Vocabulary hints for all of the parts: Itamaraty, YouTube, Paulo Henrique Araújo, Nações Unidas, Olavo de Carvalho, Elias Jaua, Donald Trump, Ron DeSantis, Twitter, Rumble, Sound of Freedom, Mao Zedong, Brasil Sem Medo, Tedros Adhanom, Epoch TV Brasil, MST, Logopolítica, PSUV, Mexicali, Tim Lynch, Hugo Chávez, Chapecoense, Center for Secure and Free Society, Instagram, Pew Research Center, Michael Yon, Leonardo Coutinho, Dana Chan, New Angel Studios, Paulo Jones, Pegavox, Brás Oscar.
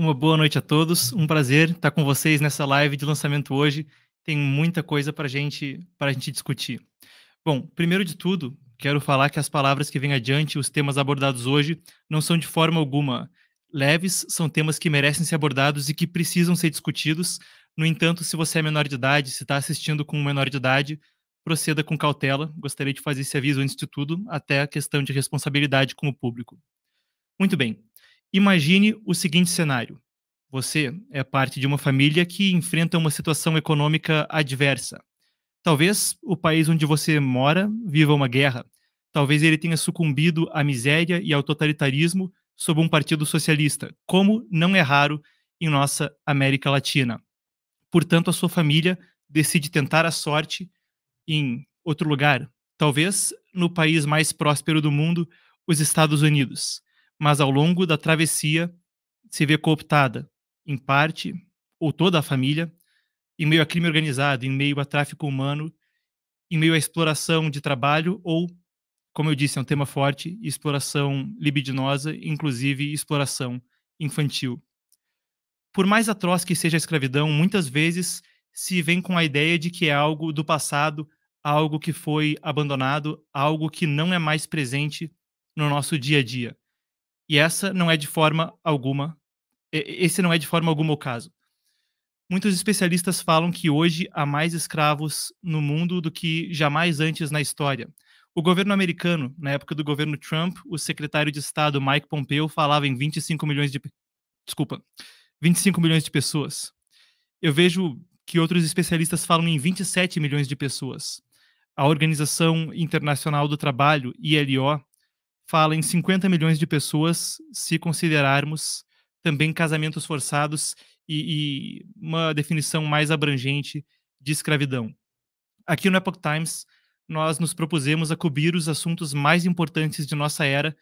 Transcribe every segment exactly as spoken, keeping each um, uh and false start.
Uma boa noite a todos, um prazer estar com vocês nessa live de lançamento hoje. Tem muita coisa para gente, para a gente discutir. Bom, primeiro de tudo, quero falar que as palavras que vêm adiante, os temas abordados hoje, não são de forma alguma leves, são temas que merecem ser abordados e que precisam ser discutidos. No entanto, se você é menor de idade, se está assistindo com um menor de idade, proceda com cautela. Gostaria de fazer esse aviso antes de tudo, até a questão de responsabilidade com o público. Muito bem. Imagine o seguinte cenário. Você é parte de uma família que enfrenta uma situação econômica adversa. Talvez o país onde você mora viva uma guerra. Talvez ele tenha sucumbido à miséria e ao totalitarismo sob um partido socialista, como não é raro em nossa América Latina. Portanto, a sua família decide tentar a sorte em outro lugar. Talvez no país mais próspero do mundo, os Estados Unidos. Mas ao longo da travessia se vê cooptada, em parte, ou toda a família, em meio a crime organizado, em meio a tráfico humano, em meio à exploração de trabalho ou, como eu disse, é um tema forte, exploração libidinosa, inclusive exploração infantil. Por mais atroz que seja a escravidão, muitas vezes se vem com a ideia de que é algo do passado, algo que foi abandonado, algo que não é mais presente no nosso dia a dia. E essa não é de forma alguma, esse não é de forma alguma o caso. Muitos especialistas falam que hoje há mais escravos no mundo do que jamais antes na história. O governo americano, na época do governo Trump, o secretário de Estado Mike Pompeo falava em vinte e cinco milhões de, desculpa, vinte e cinco milhões de pessoas. Eu vejo que outros especialistas falam em vinte e sete milhões de pessoas. A Organização Internacional do Trabalho, I L O, fala em cinquenta milhões de pessoas, se considerarmos também casamentos forçados e, e uma definição mais abrangente de escravidão. Aqui no Epoch Times, nós nos propusemos a cobrir os assuntos mais importantes de nossa era,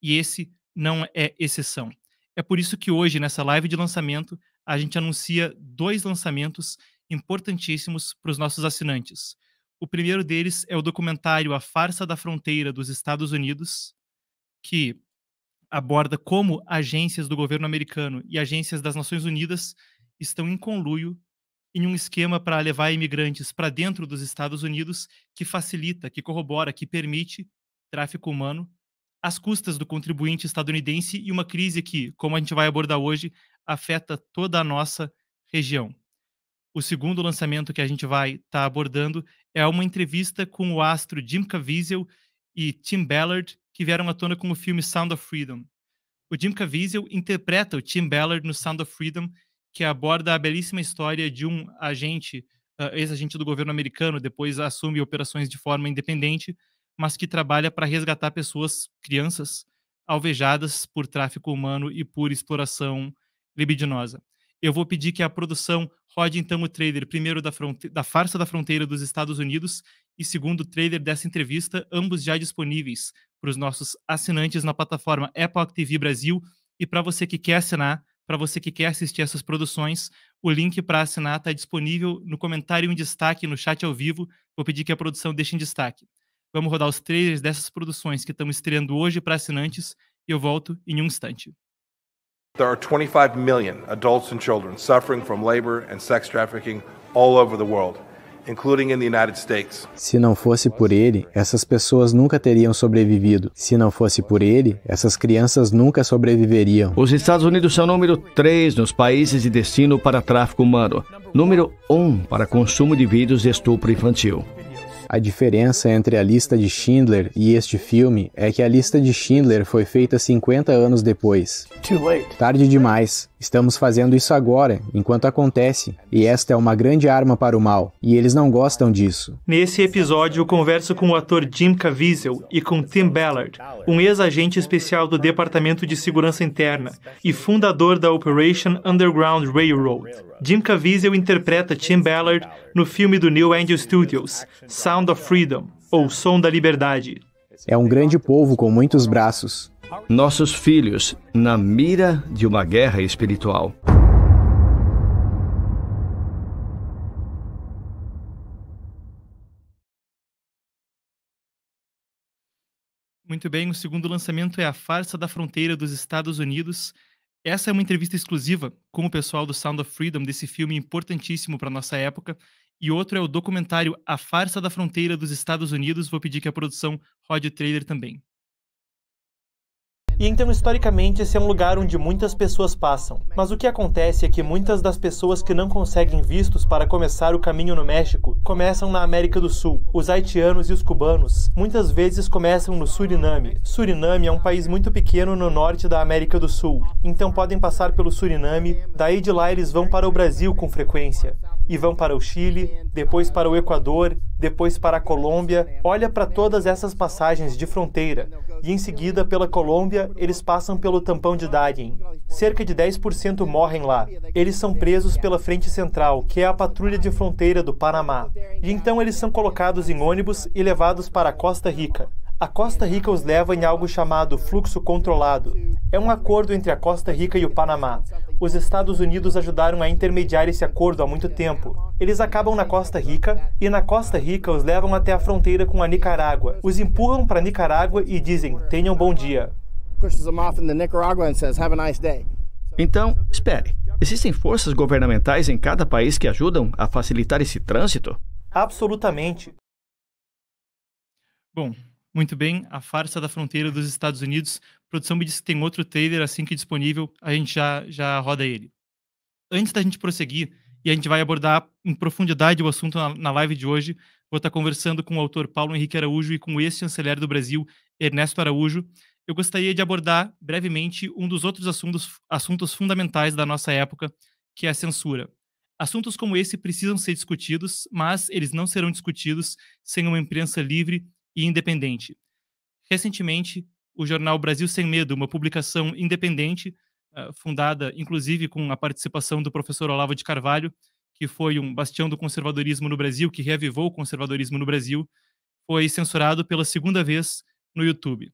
e esse não é exceção. É por isso que hoje, nessa live de lançamento, a gente anuncia dois lançamentos importantíssimos para os nossos assinantes. O primeiro deles é o documentário A Farsa da Fronteira dos Estados Unidos, que aborda como agências do governo americano e agências das Nações Unidas estão em conluio em um esquema para levar imigrantes para dentro dos Estados Unidos que facilita, que corrobora, que permite tráfico humano às custas do contribuinte estadunidense e uma crise que, como a gente vai abordar hoje, afeta toda a nossa região. O segundo lançamento que a gente vai estar abordando é uma entrevista com o astro Jim Caviezel e Tim Ballard, que vieram à tona com o filme Sound of Freedom. O Jim Caviezel interpreta o Tim Ballard no Sound of Freedom, que aborda a belíssima história de um agente, uh, ex-agente do governo americano, depois assume operações de forma independente, mas que trabalha para resgatar pessoas, crianças, alvejadas por tráfico humano e por exploração libidinosa. Eu vou pedir que a produção rode então o trailer, primeiro da, da Farsa da Fronteira dos Estados Unidos e segundo o trailer dessa entrevista, ambos já disponíveis para os nossos assinantes na plataforma Epoch T V Brasil. E para você que quer assinar, para você que quer assistir essas produções, o link para assinar está disponível no comentário em destaque, no chat ao vivo. Vou pedir que a produção deixe em destaque. Vamos rodar os trailers dessas produções que estamos estreando hoje para assinantes e eu volto em um instante. There are twenty-five million adults and children suffering from labor and sex trafficking all over the world, including in the United States. Se não fosse por ele, essas pessoas nunca teriam sobrevivido. Se não fosse por ele, essas crianças nunca sobreviveriam. Os Estados Unidos são número três nos países de destino para tráfico humano, número um para consumo de vídeos de estupro infantil. A diferença entre a lista de Schindler e este filme é que a lista de Schindler foi feita cinquenta anos depois. Tarde demais. Estamos fazendo isso agora, enquanto acontece, e esta é uma grande arma para o mal, e eles não gostam disso. Nesse episódio, eu converso com o ator Jim Caviezel e com Tim Ballard, um ex-agente especial do Departamento de Segurança Interna e fundador da Operation Underground Railroad. Jim Caviezel interpreta Tim Ballard no filme do New Angel Studios, Sound of Freedom, ou Som da Liberdade. É um grande povo com muitos braços. Nossos filhos, na mira de uma guerra espiritual. Muito bem, o segundo lançamento é A Farsa da Fronteira dos Estados Unidos. Essa é uma entrevista exclusiva com o pessoal do Sound of Freedom, desse filme importantíssimo para a nossa época, e outro é o documentário A Farsa da Fronteira dos Estados Unidos. Vou pedir que a produção rode o trailer também. E então, historicamente, esse é um lugar onde muitas pessoas passam. Mas o que acontece é que muitas das pessoas que não conseguem vistos para começar o caminho no México começam na América do Sul. Os haitianos e os cubanos muitas vezes começam no Suriname. Suriname é um país muito pequeno no norte da América do Sul. Então podem passar pelo Suriname, daí de lá eles vão para o Brasil com frequência. E vão para o Chile, depois para o Equador, depois para a Colômbia. Olha para todas essas passagens de fronteira. E em seguida, pela Colômbia, eles passam pelo tampão de Darien. Cerca de dez por cento morrem lá. Eles são presos pela Frente Central, que é a patrulha de fronteira do Panamá. E então eles são colocados em ônibus e levados para a Costa Rica. A Costa Rica os leva em algo chamado fluxo controlado. É um acordo entre a Costa Rica e o Panamá. Os Estados Unidos ajudaram a intermediar esse acordo há muito tempo. Eles acabam na Costa Rica e na Costa Rica os levam até a fronteira com a Nicarágua. Os empurram para a Nicarágua e dizem, tenham bom dia. Então, espere. Existem forças governamentais em cada país que ajudam a facilitar esse trânsito? Absolutamente. Bom... Muito bem, A Farsa da Fronteira dos Estados Unidos. A produção me disse que tem outro trailer, assim que disponível, a gente já, já roda ele. Antes da gente prosseguir, e a gente vai abordar em profundidade o assunto na, na live de hoje, vou estar conversando com o autor Paulo Henrique Araújo e com o ex-chanceler do Brasil, Ernesto Araújo. Eu gostaria de abordar brevemente um dos outros assuntos, assuntos fundamentais da nossa época, que é a censura. Assuntos como esse precisam ser discutidos, mas eles não serão discutidos sem uma imprensa livre e independente. Recentemente, o jornal Brasil Sem Medo, uma publicação independente, fundada inclusive com a participação do professor Olavo de Carvalho, que foi um bastião do conservadorismo no Brasil, que reavivou o conservadorismo no Brasil, foi censurado pela segunda vez no YouTube.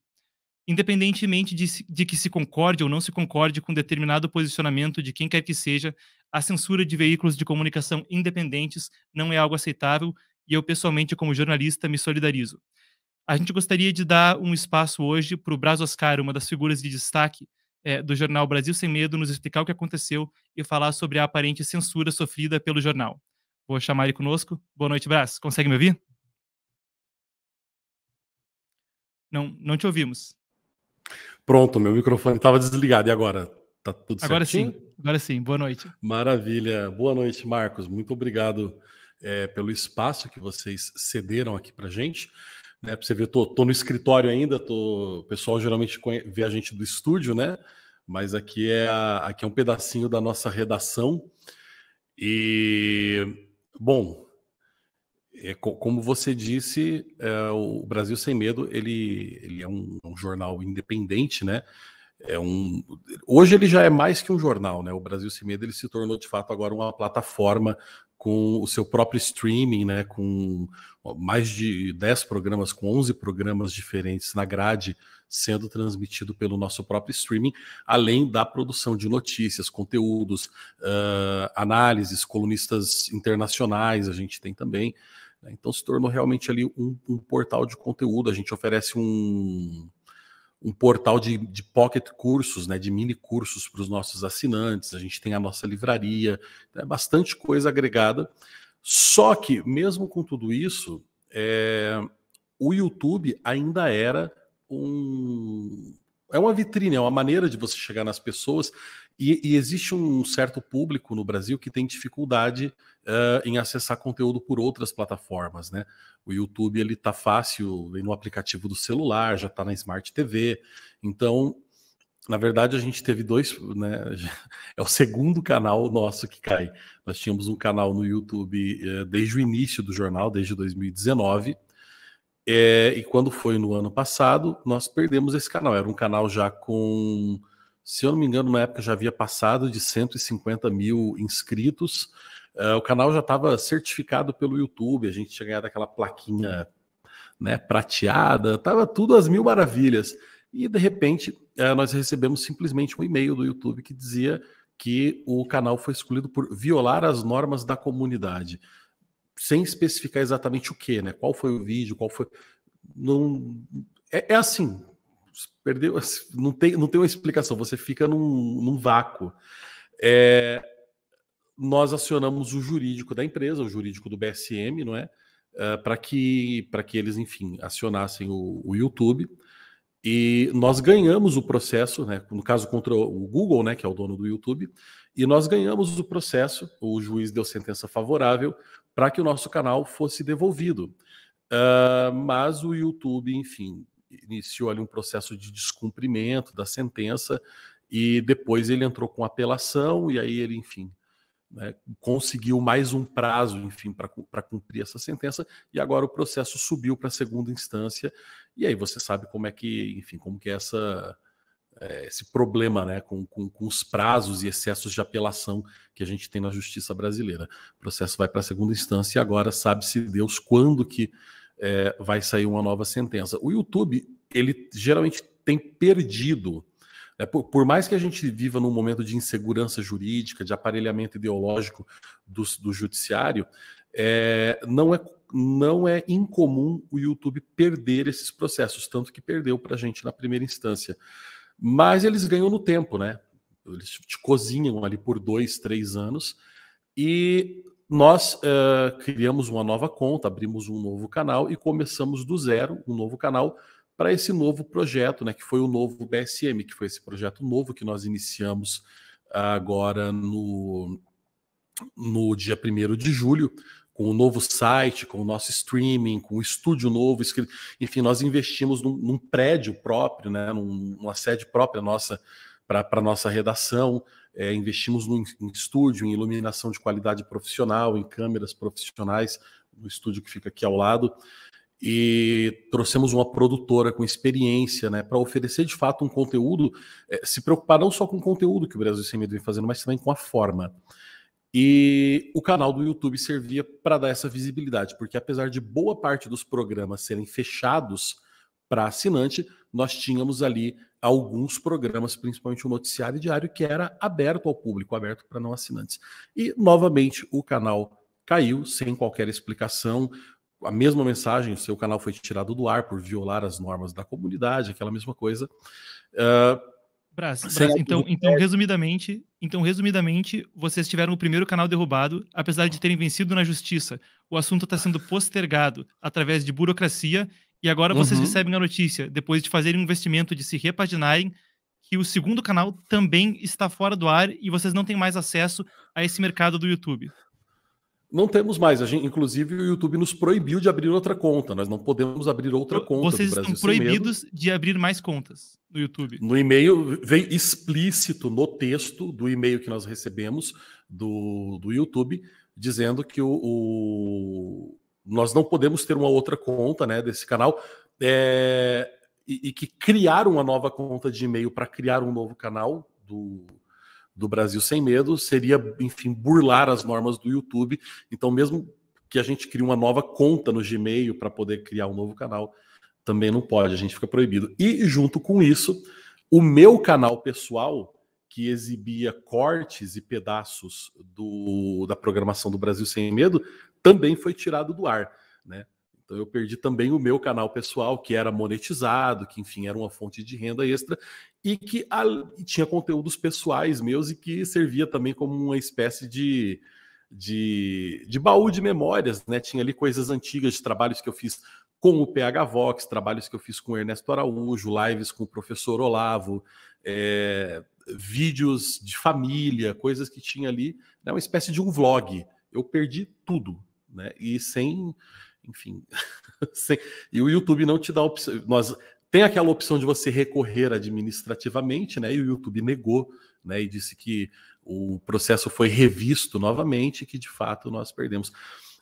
Independentemente de, de que se concorde ou não se concorde com determinado posicionamento de quem quer que seja, a censura de veículos de comunicação independentes não é algo aceitável e eu, pessoalmente, como jornalista, me solidarizo. A gente gostaria de dar um espaço hoje para o Brás Oscar, uma das figuras de destaque é, do jornal Brasil Sem Medo, nos explicar o que aconteceu e falar sobre a aparente censura sofrida pelo jornal. Vou chamar ele conosco. Boa noite, Brás. Consegue me ouvir? Não, não te ouvimos. Pronto, meu microfone estava desligado. E agora? Está tudo certinho? Agora sim, agora sim. Boa noite. Maravilha. Boa noite, Marcos. Muito obrigado é, pelo espaço que vocês cederam aqui para a gente. Né, para você ver, tô, tô no escritório ainda, tô, o pessoal geralmente vê a gente do estúdio, né? Mas aqui é, a, aqui é um pedacinho da nossa redação. E, bom, é, como você disse, é, o Brasil Sem Medo, ele, ele é um, um jornal independente, né? É um, hoje ele já é mais que um jornal, né? O Brasil Sem Medo ele se tornou, de fato, agora uma plataforma com o seu próprio streaming, né, com mais de dez programas, com onze programas diferentes na grade, sendo transmitido pelo nosso próprio streaming, além da produção de notícias, conteúdos, uh, análises, colunistas internacionais, a gente tem também. Né, então se tornou realmente ali um, um portal de conteúdo, a gente oferece um... um portal de, de pocket cursos, né, de mini cursos para os nossos assinantes, a gente tem a nossa livraria, né, bastante coisa agregada, só que mesmo com tudo isso, é, o YouTube ainda era um... é uma vitrine, é uma maneira de você chegar nas pessoas, e, e existe um certo público no Brasil que tem dificuldade uh, em acessar conteúdo por outras plataformas, né? O YouTube ele tá fácil, vem no aplicativo do celular, já tá na Smart T V, então, na verdade, a gente teve dois, né? É o segundo canal nosso que cai. Nós tínhamos um canal no YouTube uh, desde o início do jornal, desde dois mil e dezenove, É, e quando foi no ano passado, nós perdemos esse canal. Era um canal já com, se eu não me engano, na época já havia passado de cento e cinquenta mil inscritos. Uh, o canal já estava certificado pelo YouTube, a gente tinha ganhado aquela plaquinha, né, prateada, estava tudo às mil maravilhas. E, de repente, uh, nós recebemos simplesmente um e-mail do YouTube que dizia que o canal foi excluído por violar as normas da comunidade. Sem especificar exatamente o que, né? Qual foi o vídeo, qual foi... Não... É, é assim, perdeu, não tem, não tem uma explicação, você fica num, num vácuo. É, nós acionamos o jurídico da empresa, o jurídico do B S M, não é? Uh, para que, para que eles, enfim, acionassem o, o YouTube. E nós ganhamos o processo, né, no caso contra o Google, né, que é o dono do YouTube, e nós ganhamos o processo, o juiz deu sentença favorável para que o nosso canal fosse devolvido. Uh, mas o YouTube, enfim, iniciou ali um processo de descumprimento da sentença e depois ele entrou com apelação e aí ele, enfim, né, conseguiu mais um prazo, enfim, para cumprir essa sentença e agora o processo subiu para a segunda instância e aí você sabe como é que, enfim, como que é essa, é, esse problema, né, com, com, com os prazos e excessos de apelação que a gente tem na justiça brasileira. O processo vai para a segunda instância e agora sabe-se Deus quando que é, vai sair uma nova sentença. O YouTube, ele geralmente tem perdido. É, por, por mais que a gente viva num momento de insegurança jurídica, de aparelhamento ideológico do, do judiciário, é, não, é, não é incomum o YouTube perder esses processos, tanto que perdeu para a gente na primeira instância. Mas eles ganham no tempo, né? Eles te cozinham ali por dois, três anos. E nós uh, criamos uma nova conta, abrimos um novo canal e começamos do zero um novo canal para esse novo projeto, né, que foi o novo B S M, que foi esse projeto novo que nós iniciamos agora no, no dia primeiro de julho, com o novo site, com o nosso streaming, com o estúdio novo, enfim, nós investimos num, num prédio próprio, né, numa sede própria nossa para a nossa redação, é, investimos num, em estúdio, em iluminação de qualidade profissional, em câmeras profissionais, no estúdio que fica aqui ao lado, e trouxemos uma produtora com experiência, né, para oferecer de fato um conteúdo, é, se preocupar não só com o conteúdo que o Brasil Sem Medo vem fazendo, mas também com a forma. E o canal do YouTube servia para dar essa visibilidade, porque apesar de boa parte dos programas serem fechados para assinante, nós tínhamos ali alguns programas, principalmente o noticiário diário, que era aberto ao público, aberto para não assinantes. E, novamente, o canal caiu sem qualquer explicação. A mesma mensagem, o seu canal foi tirado do ar por violar as normas da comunidade, aquela mesma coisa. Uh, Brás, Brás, então, então, resumidamente, então, resumidamente, vocês tiveram o primeiro canal derrubado, apesar de terem vencido na justiça. O assunto está sendo postergado através de burocracia e agora vocês uhum. recebem a notícia, depois de fazerem um investimento de se repaginarem, que o segundo canal também está fora do ar e vocês não têm mais acesso a esse mercado do YouTube. Não temos mais, a gente, inclusive o YouTube nos proibiu de abrir outra conta, nós não podemos abrir outra conta. Vocês estão proibidos de abrir mais contas no YouTube. No e-mail, veio explícito no texto do e-mail que nós recebemos do, do YouTube, dizendo que o, o, nós não podemos ter uma outra conta, né, desse canal, é, e, e que criar uma nova conta de e-mail para criar um novo canal do do Brasil Sem Medo, seria, enfim, burlar as normas do YouTube. Então, mesmo que a gente crie uma nova conta no Gmail para poder criar um novo canal, também não pode, a gente fica proibido. E, junto com isso, o meu canal pessoal, que exibia cortes e pedaços do, da programação do Brasil Sem Medo, também foi tirado do ar, né? Então eu perdi também o meu canal pessoal, que era monetizado, que, enfim, era uma fonte de renda extra, e que a, tinha conteúdos pessoais meus e que servia também como uma espécie de, de, de baú de memórias, né? Tinha ali coisas antigas, de trabalhos que eu fiz com o P H Vox, trabalhos que eu fiz com o Ernesto Araújo, lives com o professor Olavo, é, vídeos de família, coisas que tinha ali, né? Uma espécie de um vlog. Eu perdi tudo, né? E sem... Enfim, e o YouTube não te dá opção. Nós, tem aquela opção de você recorrer administrativamente, né? E o YouTube negou, né? E disse que o processo foi revisto novamente, que de fato nós perdemos,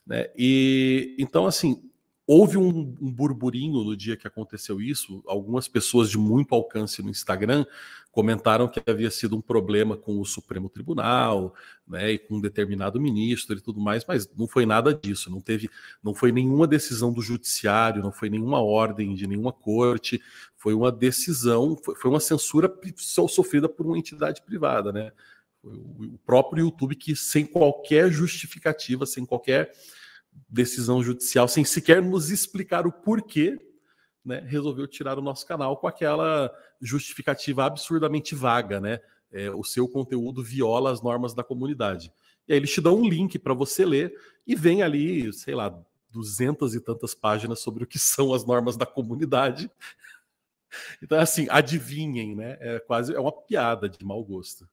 né? E então, assim, houve um, um burburinho no dia que aconteceu isso. Algumas pessoas de muito alcance no Instagram comentaram que havia sido um problema com o Supremo Tribunal, né, e com um determinado ministro e tudo mais, mas não foi nada disso, não teve, não foi nenhuma decisão do judiciário, não foi nenhuma ordem de nenhuma corte, foi uma decisão, foi, foi uma censura sofrida por uma entidade privada, né? O próprio YouTube, que sem qualquer justificativa, sem qualquer decisão judicial, sem sequer nos explicar o porquê, né, resolveu tirar o nosso canal com aquela justificativa absurdamente vaga, né? É, o seu conteúdo viola as normas da comunidade. E aí eles te dão um link para você ler e vem ali, sei lá, duzentas e tantas páginas sobre o que são as normas da comunidade. Então, assim, adivinhem, né? É quase é uma piada de mau gosto.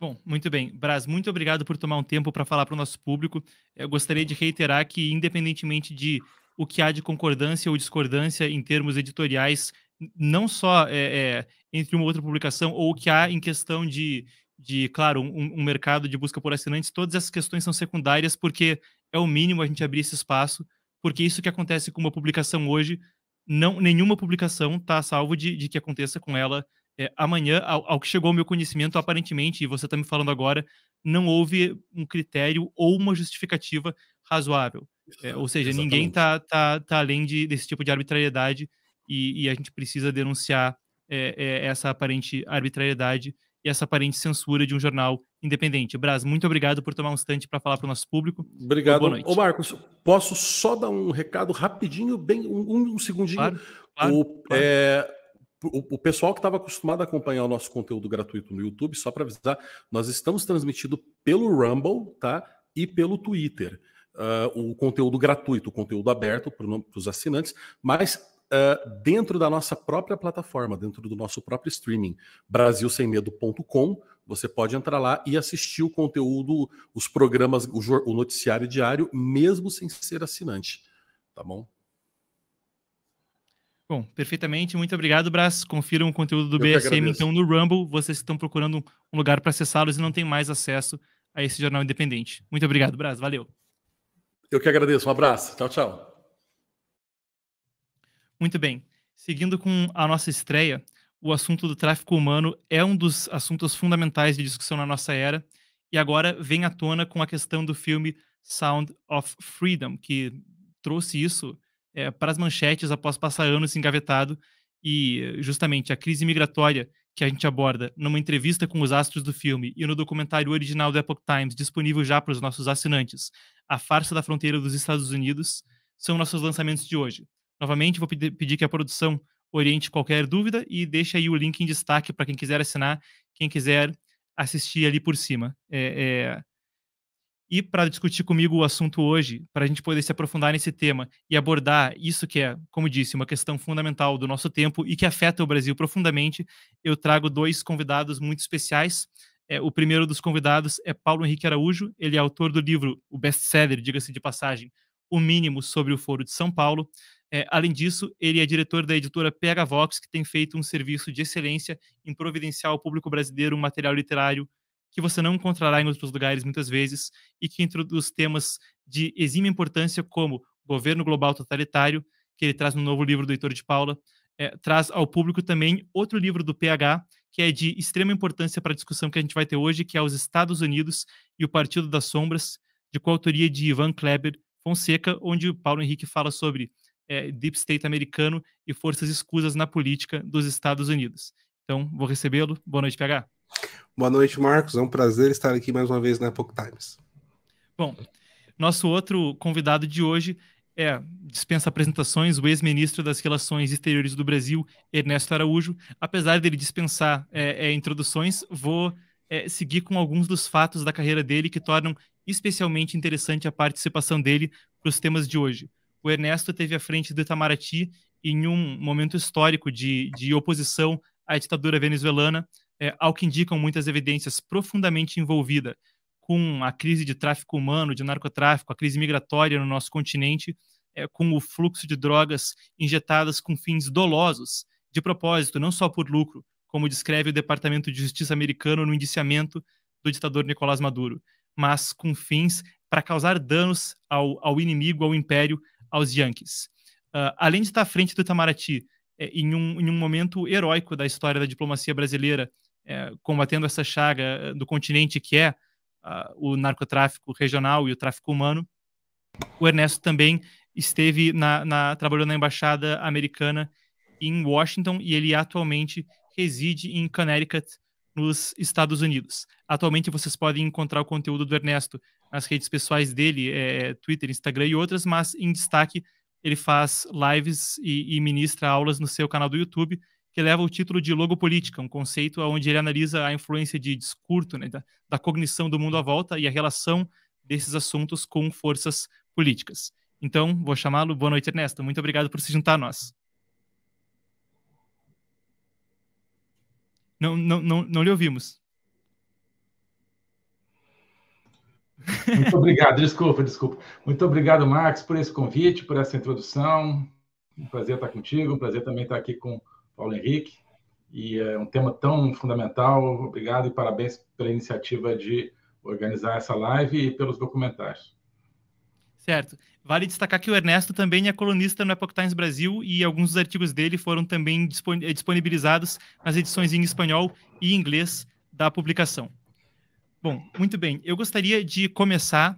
Bom, muito bem. Brás, muito obrigado por tomar um tempo para falar para o nosso público. Eu gostaria de reiterar que, independentemente de o que há de concordância ou discordância em termos editoriais, não só é, é, entre uma outra publicação, ou o que há em questão de, de claro, um, um mercado de busca por assinantes, todas essas questões são secundárias, porque é o mínimo a gente abrir esse espaço, porque isso que acontece com uma publicação hoje, não, nenhuma publicação está salvo de, de que aconteça com ela é, amanhã. Ao, ao que chegou ao meu conhecimento, aparentemente, e você está me falando agora, não houve um critério ou uma justificativa razoável. É, ou seja, exatamente, ninguém está tá, tá além de, desse tipo de arbitrariedade, e, e a gente precisa denunciar é, é, essa aparente arbitrariedade e essa aparente censura de um jornal independente. Brás, muito obrigado por tomar um instante para falar para o nosso público. Obrigado. Boa noite. Ô Marcos, posso só dar um recado rapidinho, bem um, um segundinho? Claro, claro, o, claro. É, o, o pessoal que estava acostumado a acompanhar o nosso conteúdo gratuito no YouTube, só para avisar, nós estamos transmitindo pelo Rumble, tá? E pelo Twitter. Uh, o conteúdo gratuito, o conteúdo aberto para os assinantes, mas... Uh, dentro da nossa própria plataforma, dentro do nosso próprio streaming, brasil sem medo ponto com, você pode entrar lá e assistir o conteúdo, os programas, o, o noticiário diário, mesmo sem ser assinante, tá bom? Bom, perfeitamente, muito obrigado, Brás. Confiram o conteúdo do B S M, então, no Rumble, vocês estão procurando um lugar para acessá-los e não tem mais acesso a esse jornal independente. Muito obrigado, Brás, valeu. Eu que agradeço, um abraço, tchau, tchau. Muito bem, seguindo com a nossa estreia, o assunto do tráfico humano é um dos assuntos fundamentais de discussão na nossa era, e agora vem à tona com a questão do filme Sound of Freedom, que trouxe isso é, para as manchetes após passar anos engavetado, e justamente a crise migratória que a gente aborda numa entrevista com os astros do filme e no documentário original do Epoch Times, disponível já para os nossos assinantes, A Farsa da Fronteira dos Estados Unidos, são nossos lançamentos de hoje. Novamente, vou pedir que a produção oriente qualquer dúvida e deixe aí o link em destaque para quem quiser assinar, quem quiser assistir ali por cima. É, é... E para discutir comigo o assunto hoje, para a gente poder se aprofundar nesse tema e abordar isso que é, como disse, uma questão fundamental do nosso tempo e que afeta o Brasil profundamente, eu trago dois convidados muito especiais. É, o primeiro dos convidados é Paulo Henrique Araújo, ele é autor do livro, o best-seller, diga-se de passagem, O Mínimo sobre o Foro de São Paulo. É, além disso, ele é diretor da editora P H Vox, que tem feito um serviço de excelência em providenciar ao público brasileiro um material literário que você não encontrará em outros lugares muitas vezes e que introduz temas de exímia importância como governo global totalitário, que ele traz no novo livro do Heitor de Paula, é, traz ao público também outro livro do P H, que é de extrema importância para a discussão que a gente vai ter hoje, que é Os Estados Unidos e o Partido das Sombras, de coautoria de Ivan Kleber Fonseca, onde o Paulo Henrique fala sobre É, Deep State americano e forças escusas na política dos Estados Unidos. Então, vou recebê-lo. Boa noite, P H. Boa noite, Marcos. É um prazer estar aqui mais uma vez na Epoch Times. Bom, nosso outro convidado de hoje é, dispensa apresentações, o ex-ministro das Relações Exteriores do Brasil, Ernesto Araújo. Apesar dele dispensar é, é, introduções, vou é, seguir com alguns dos fatos da carreira dele que tornam especialmente interessante a participação dele para os temas de hoje. O Ernesto esteve à frente do Itamaraty em um momento histórico de, de oposição à ditadura venezuelana, é, ao que indicam muitas evidências, profundamente envolvida com a crise de tráfico humano, de narcotráfico, a crise migratória no nosso continente, é, com o fluxo de drogas injetadas com fins dolosos, de propósito, não só por lucro, como descreve o Departamento de Justiça americano no indiciamento do ditador Nicolás Maduro, mas com fins para causar danos ao, ao inimigo, ao império, aos Yankees. Uh, além de estar à frente do Itamaraty, é, em, um, em um momento heróico da história da diplomacia brasileira, é, combatendo essa chaga do continente que é uh, o narcotráfico regional e o tráfico humano, o Ernesto também esteve na, na, trabalhou na Embaixada Americana em Washington e ele atualmente reside em Connecticut, nos Estados Unidos. Atualmente vocês podem encontrar o conteúdo do Ernesto nas redes pessoais dele, é, Twitter, Instagram e outras, mas em destaque ele faz lives e, e ministra aulas no seu canal do YouTube, que leva o título de Logopolítica, um conceito onde ele analisa a influência de discurso, né, da, da cognição do mundo à volta e a relação desses assuntos com forças políticas. Então, vou chamá-lo. Boa noite, Ernesto. Muito obrigado por se juntar a nós. Não, não, não, não lhe ouvimos. Muito obrigado. Desculpa, desculpa. Muito obrigado, Marcos, por esse convite, por essa introdução. Um prazer estar contigo, um prazer também estar aqui com Paulo Henrique, e é um tema tão fundamental. Obrigado e parabéns pela iniciativa de organizar essa live e pelos documentários. Certo. Vale destacar que o Ernesto também é colunista no Epoch Times Brasil e alguns dos artigos dele foram também disponibilizados nas edições em espanhol e inglês da publicação. Bom, muito bem. Eu gostaria de começar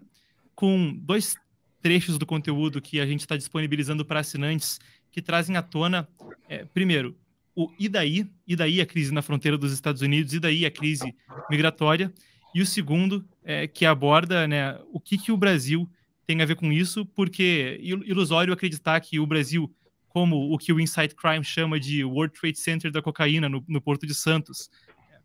com dois trechos do conteúdo que a gente está disponibilizando para assinantes que trazem à tona, é, primeiro, o e daí, e daí a crise na fronteira dos Estados Unidos, e daí a crise migratória, e o segundo, é, que aborda, né, o que, que o Brasil tem a ver com isso, porque ilusório acreditar que o Brasil, como o que o Inside Crime chama de World Trade Center da cocaína no, no Porto de Santos,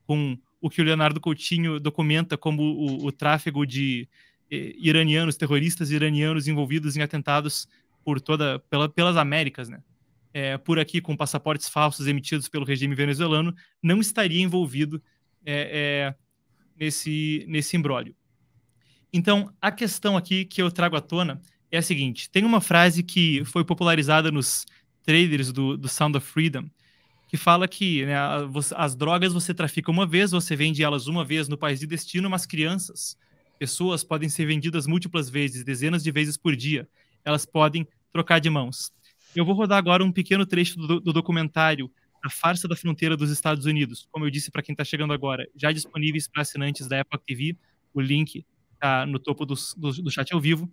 com o que o Leonardo Coutinho documenta como o, o tráfego de eh, iranianos, terroristas iranianos envolvidos em atentados por toda, pela, pelas Américas, né? É, por aqui, com passaportes falsos emitidos pelo regime venezuelano, não estaria envolvido é, é, nesse, nesse imbróglio. Então, a questão aqui que eu trago à tona é a seguinte. Tem uma frase que foi popularizada nos trailers do, do Sound of Freedom, que fala que, né, as drogas você trafica uma vez, você vende elas uma vez no país de destino, mas crianças, pessoas podem ser vendidas múltiplas vezes, dezenas de vezes por dia. Elas podem trocar de mãos. Eu vou rodar agora um pequeno trecho do, do documentário A Farsa da Fronteira dos Estados Unidos. Como eu disse para quem está chegando agora, já disponíveis para assinantes da Epoch T V, o link está no topo do, do, do chat ao vivo,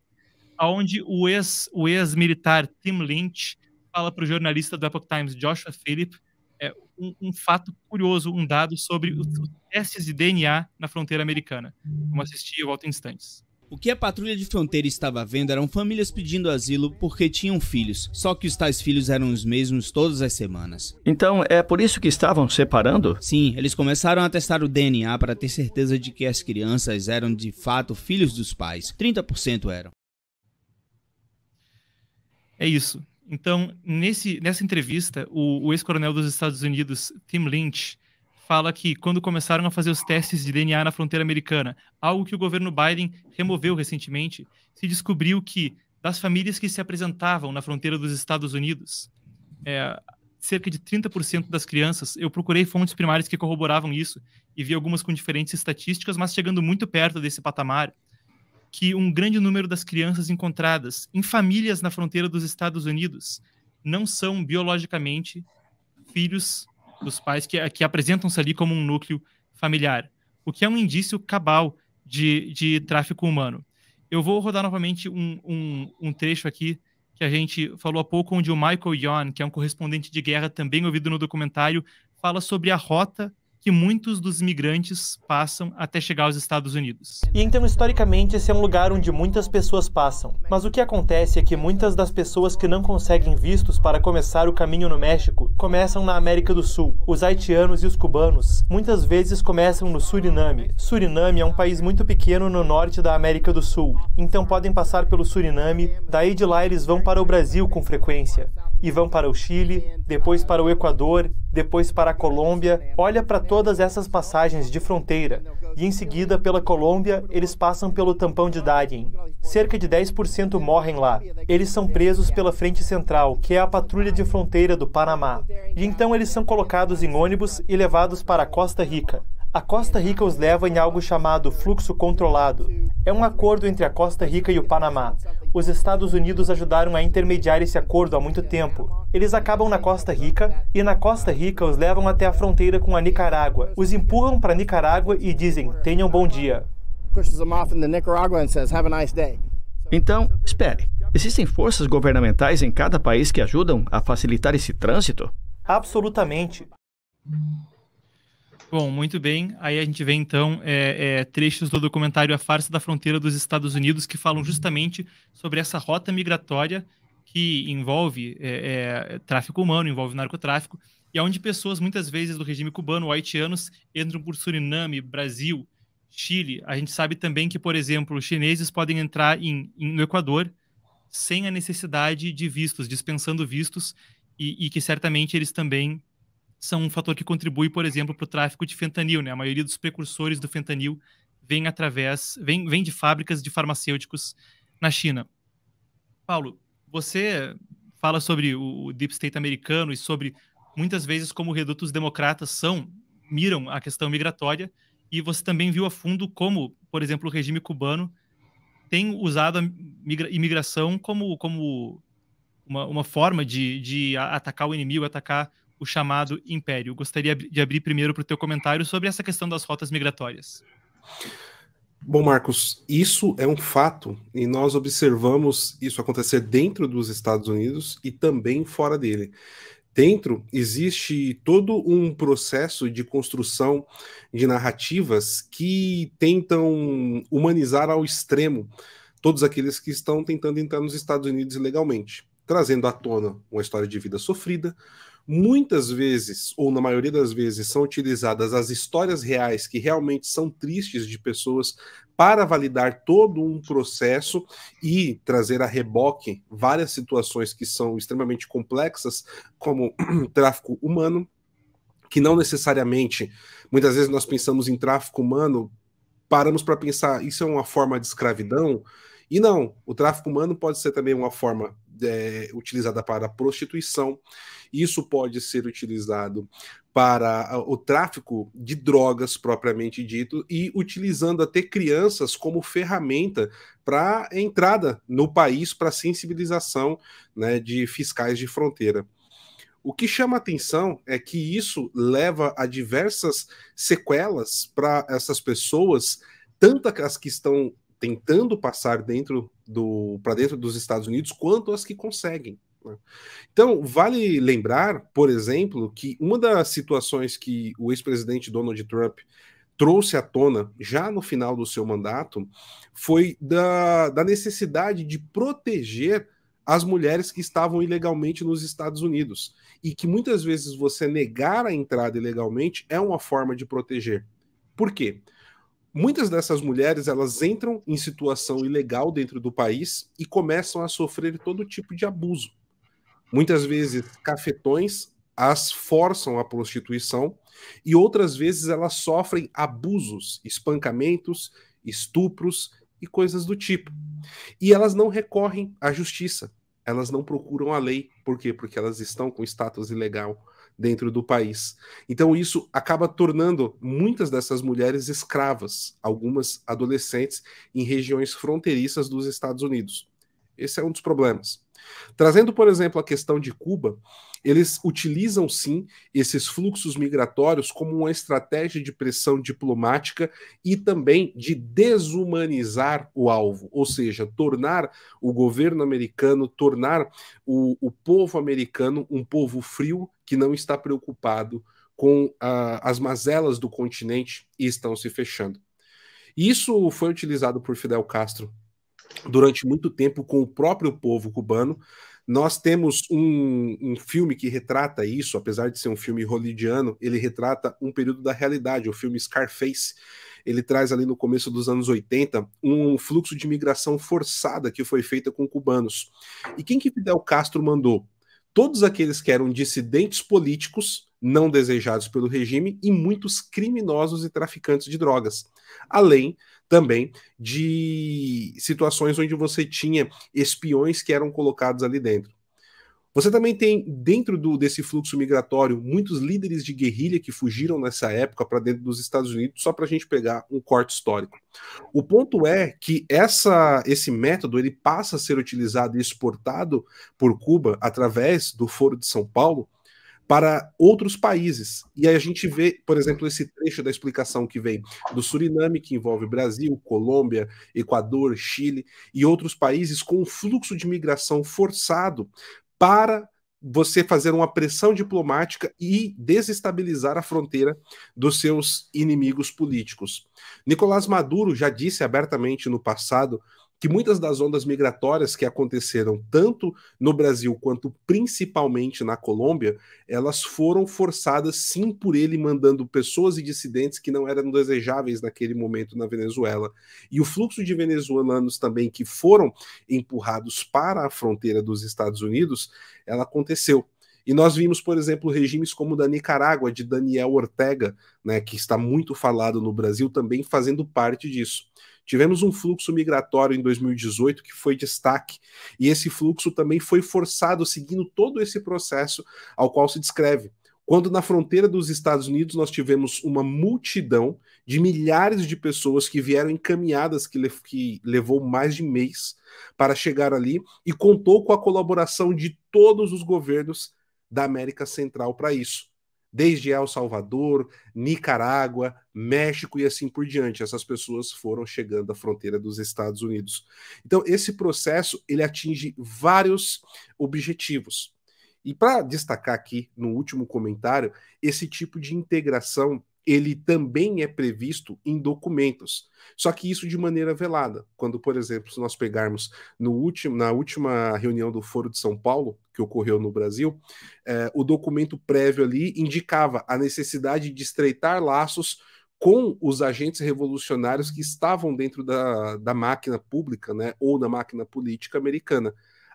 onde o ex, o ex-militar Tim Lynch fala para o jornalista do Epoch Times, Joshua Phillip, é, um, um fato curioso, um dado sobre os testes de D N A na fronteira americana. Vamos assistir e volto em instantes. O que a patrulha de fronteira estava vendo eram famílias pedindo asilo porque tinham filhos, só que os tais filhos eram os mesmos todas as semanas. Então é por isso que estavam separando? Sim, eles começaram a testar o D N A para ter certeza de que as crianças eram de fato filhos dos pais. trinta por cento eram. É isso. Então, nesse, nessa entrevista, o, o ex-coronel dos Estados Unidos, Tim Lynch, fala que quando começaram a fazer os testes de D N A na fronteira americana, algo que o governo Biden removeu recentemente, se descobriu que das famílias que se apresentavam na fronteira dos Estados Unidos, é, cerca de trinta por cento das crianças, eu procurei fontes primárias que corroboravam isso e vi algumas com diferentes estatísticas, mas chegando muito perto desse patamar, que um grande número das crianças encontradas em famílias na fronteira dos Estados Unidos não são biologicamente filhos dos pais que, que apresentam-se ali como um núcleo familiar, o que é um indício cabal de, de tráfico humano. Eu vou rodar novamente um, um, um trecho aqui que a gente falou há pouco, onde o Michael Yon, que é um correspondente de guerra também ouvido no documentário, fala sobre a rota que muitos dos migrantes passam até chegar aos Estados Unidos. E então, historicamente, esse é um lugar onde muitas pessoas passam. Mas o que acontece é que muitas das pessoas que não conseguem vistos para começar o caminho no México começam na América do Sul. Os haitianos e os cubanos muitas vezes começam no Suriname. Suriname é um país muito pequeno no norte da América do Sul. Então podem passar pelo Suriname, daí de lá eles vão para o Brasil com frequência. E vão para o Chile, depois para o Equador, depois para a Colômbia. Olha para todas essas passagens de fronteira. E em seguida, pela Colômbia, eles passam pelo tampão de Darien. Cerca de dez por cento morrem lá. Eles são presos pela Frente Central, que é a patrulha de fronteira do Panamá. E então eles são colocados em ônibus e levados para a Costa Rica. A Costa Rica os leva em algo chamado fluxo controlado. É um acordo entre a Costa Rica e o Panamá. Os Estados Unidos ajudaram a intermediar esse acordo há muito tempo. Eles acabam na Costa Rica e na Costa Rica os levam até a fronteira com a Nicarágua. Os empurram para a Nicarágua e dizem, tenham bom dia. Então, espere. Existem forças governamentais em cada país que ajudam a facilitar esse trânsito? Absolutamente. Bom, muito bem. Aí a gente vê, então, é, é, trechos do documentário A Farsa da Fronteira dos Estados Unidos, que falam justamente sobre essa rota migratória que envolve é, é, tráfico humano, envolve narcotráfico, e é onde pessoas, muitas vezes, do regime cubano, haitianos, entram por Suriname, Brasil, Chile. A gente sabe também que, por exemplo, chineses podem entrar em, em, no Equador sem a necessidade de vistos, dispensando vistos, e, e que certamente eles também são um fator que contribui, por exemplo, para o tráfico de fentanil, né? A maioria dos precursores do fentanil vem através, vem, vem de fábricas de farmacêuticos na China. Paulo, você fala sobre o Deep State americano e sobre, muitas vezes, como redutos democratas são, miram a questão migratória, e você também viu a fundo como, por exemplo, o regime cubano tem usado a migra- imigração como, como uma, uma forma de, de atacar o inimigo, atacar o chamado império. Gostaria de abrir primeiro para o teu comentário sobre essa questão das rotas migratórias. Bom, Marcos, isso é um fato e nós observamos isso acontecer dentro dos Estados Unidos e também fora dele. Dentro existe todo um processo de construção de narrativas que tentam humanizar ao extremo todos aqueles que estão tentando entrar nos Estados Unidos ilegalmente, trazendo à tona uma história de vida sofrida. Muitas vezes, ou na maioria das vezes, são utilizadas as histórias reais que realmente são tristes de pessoas para validar todo um processo e trazer a reboque várias situações que são extremamente complexas, como tráfico humano, que não necessariamente, muitas vezes nós pensamos em tráfico humano, paramos para pensar, isso é uma forma de escravidão? E não, o tráfico humano pode ser também uma forma é, utilizada para a prostituição, isso pode ser utilizado para o tráfico de drogas propriamente dito e utilizando até crianças como ferramenta para entrada no país, para sensibilização, né, de fiscais de fronteira. O que chama atenção é que isso leva a diversas sequelas para essas pessoas, tanto as que estão tentando passar dentro do, para dentro dos Estados Unidos, quanto as que conseguem. Né? Então, vale lembrar, por exemplo, que uma das situações que o ex-presidente Donald Trump trouxe à tona já no final do seu mandato foi da, da necessidade de proteger as mulheres que estavam ilegalmente nos Estados Unidos, e que muitas vezes você negar a entrada ilegalmente é uma forma de proteger. Por quê? Muitas dessas mulheres, elas entram em situação ilegal dentro do país e começam a sofrer todo tipo de abuso. Muitas vezes, cafetões as forçam à prostituição e outras vezes elas sofrem abusos, espancamentos, estupros e coisas do tipo. E elas não recorrem à justiça, elas não procuram a lei. Por quê? Porque elas estão com status ilegal dentro do país. Então isso acaba tornando muitas dessas mulheres escravas, algumas adolescentes, em regiões fronteiriças dos Estados Unidos. Esse é um dos problemas. Trazendo, por exemplo, a questão de Cuba, eles utilizam, sim, esses fluxos migratórios como uma estratégia de pressão diplomática e também de desumanizar o alvo, ou seja, tornar o governo americano, tornar o, o povo americano um povo frio que não está preocupado com ah, as mazelas do continente e estão se fechando. Isso foi utilizado por Fidel Castro durante muito tempo com o próprio povo cubano. Nós temos um, um filme que retrata isso, apesar de ser um filme hollywoodiano, ele retrata um período da realidade, o filme Scarface. Ele traz ali no começo dos anos oitenta um fluxo de migração forçada que foi feita com cubanos. E quem que Fidel Castro mandou? Todos aqueles que eram dissidentes políticos, não desejados pelo regime, e muitos criminosos e traficantes de drogas. Além também de situações onde você tinha espiões que eram colocados ali dentro. Você também tem, dentro do, desse fluxo migratório, muitos líderes de guerrilha que fugiram nessa época para dentro dos Estados Unidos, só para a gente pegar um corte histórico. O ponto é que essa, esse método ele passa a ser utilizado e exportado por Cuba através do Foro de São Paulo para outros países. E aí a gente vê, por exemplo, esse trecho da explicação que vem do Suriname, que envolve Brasil, Colômbia, Equador, Chile e outros países com um fluxo de migração forçado para você fazer uma pressão diplomática e desestabilizar a fronteira dos seus inimigos políticos. Nicolás Maduro já disse abertamente no passado que muitas das ondas migratórias que aconteceram tanto no Brasil quanto principalmente na Colômbia, elas foram forçadas sim por ele mandando pessoas e dissidentes que não eram desejáveis naquele momento na Venezuela. E o fluxo de venezuelanos também que foram empurrados para a fronteira dos Estados Unidos, ela aconteceu. E nós vimos, por exemplo, regimes como o da Nicarágua, de Daniel Ortega, né, que está muito falado no Brasil, também fazendo parte disso. Tivemos um fluxo migratório em dois mil e dezoito que foi destaque, e esse fluxo também foi forçado, seguindo todo esse processo ao qual se descreve. Quando na fronteira dos Estados Unidos nós tivemos uma multidão de milhares de pessoas que vieram encaminhadas, que, le que levou mais de mês para chegar ali, e contou com a colaboração de todos os governos da América Central para isso. Desde El Salvador, Nicarágua, México e assim por diante. Essas pessoas foram chegando à fronteira dos Estados Unidos. Então, esse processo ele atinge vários objetivos. E para destacar aqui, no último comentário, esse tipo de integração ele também é previsto em documentos, só que isso de maneira velada. Quando, por exemplo, se nós pegarmos no último, na última reunião do Foro de São Paulo, que ocorreu no Brasil, eh, o documento prévio ali indicava a necessidade de estreitar laços com os agentes revolucionários que estavam dentro da, da máquina pública, né, ou da máquina política americana.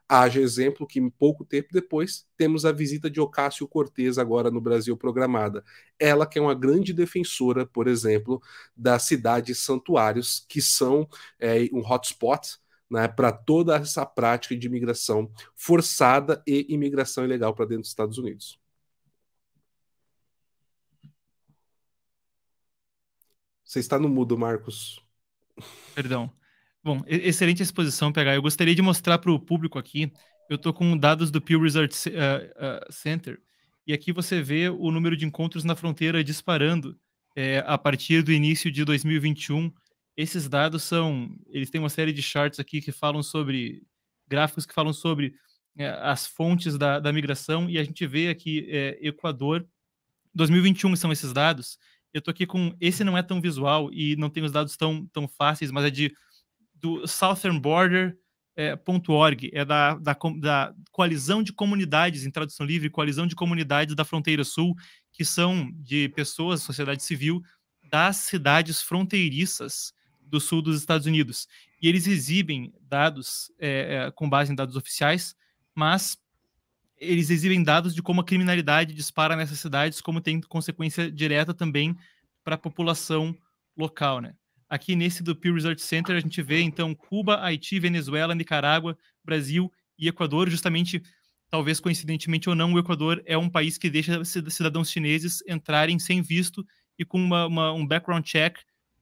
Haja exemplo que pouco tempo depois temos a visita de Ocasio Cortez agora no Brasil programada. Ela que é uma grande defensora, por exemplo, das cidades santuários, que são é, um hotspot, né, para toda essa prática de imigração forçada e imigração ilegal para dentro dos Estados Unidos. Você está no mudo, Marcos. Perdão. Bom, excelente exposição, P H. Eu gostaria de mostrar para o público aqui, eu estou com dados do Pew Research uh, uh, Center, e aqui você vê o número de encontros na fronteira disparando é, a partir do início de dois mil e vinte e um. Esses dados são, eles têm uma série de charts aqui que falam sobre, gráficos que falam sobre é, as fontes da, da migração, e a gente vê aqui é, Equador, dois mil e vinte e um são esses dados. Eu estou aqui com, esse não é tão visual e não tem os dados tão, tão fáceis, mas é de do southern border ponto org, é da, da, da coalizão de comunidades, em tradução livre, coalizão de comunidades da fronteira sul, que são de pessoas, sociedade civil, das cidades fronteiriças do sul dos Estados Unidos. E eles exibem dados é, é, com base em dados oficiais, mas eles exibem dados de como a criminalidade dispara nessas cidades, como tem consequência direta também para a população local, né? Aqui nesse do Pew Research Center, a gente vê, então, Cuba, Haiti, Venezuela, Nicarágua, Brasil e Equador. Justamente, talvez coincidentemente ou não, o Equador é um país que deixa cidadãos chineses entrarem sem visto e com uma, uma, um background check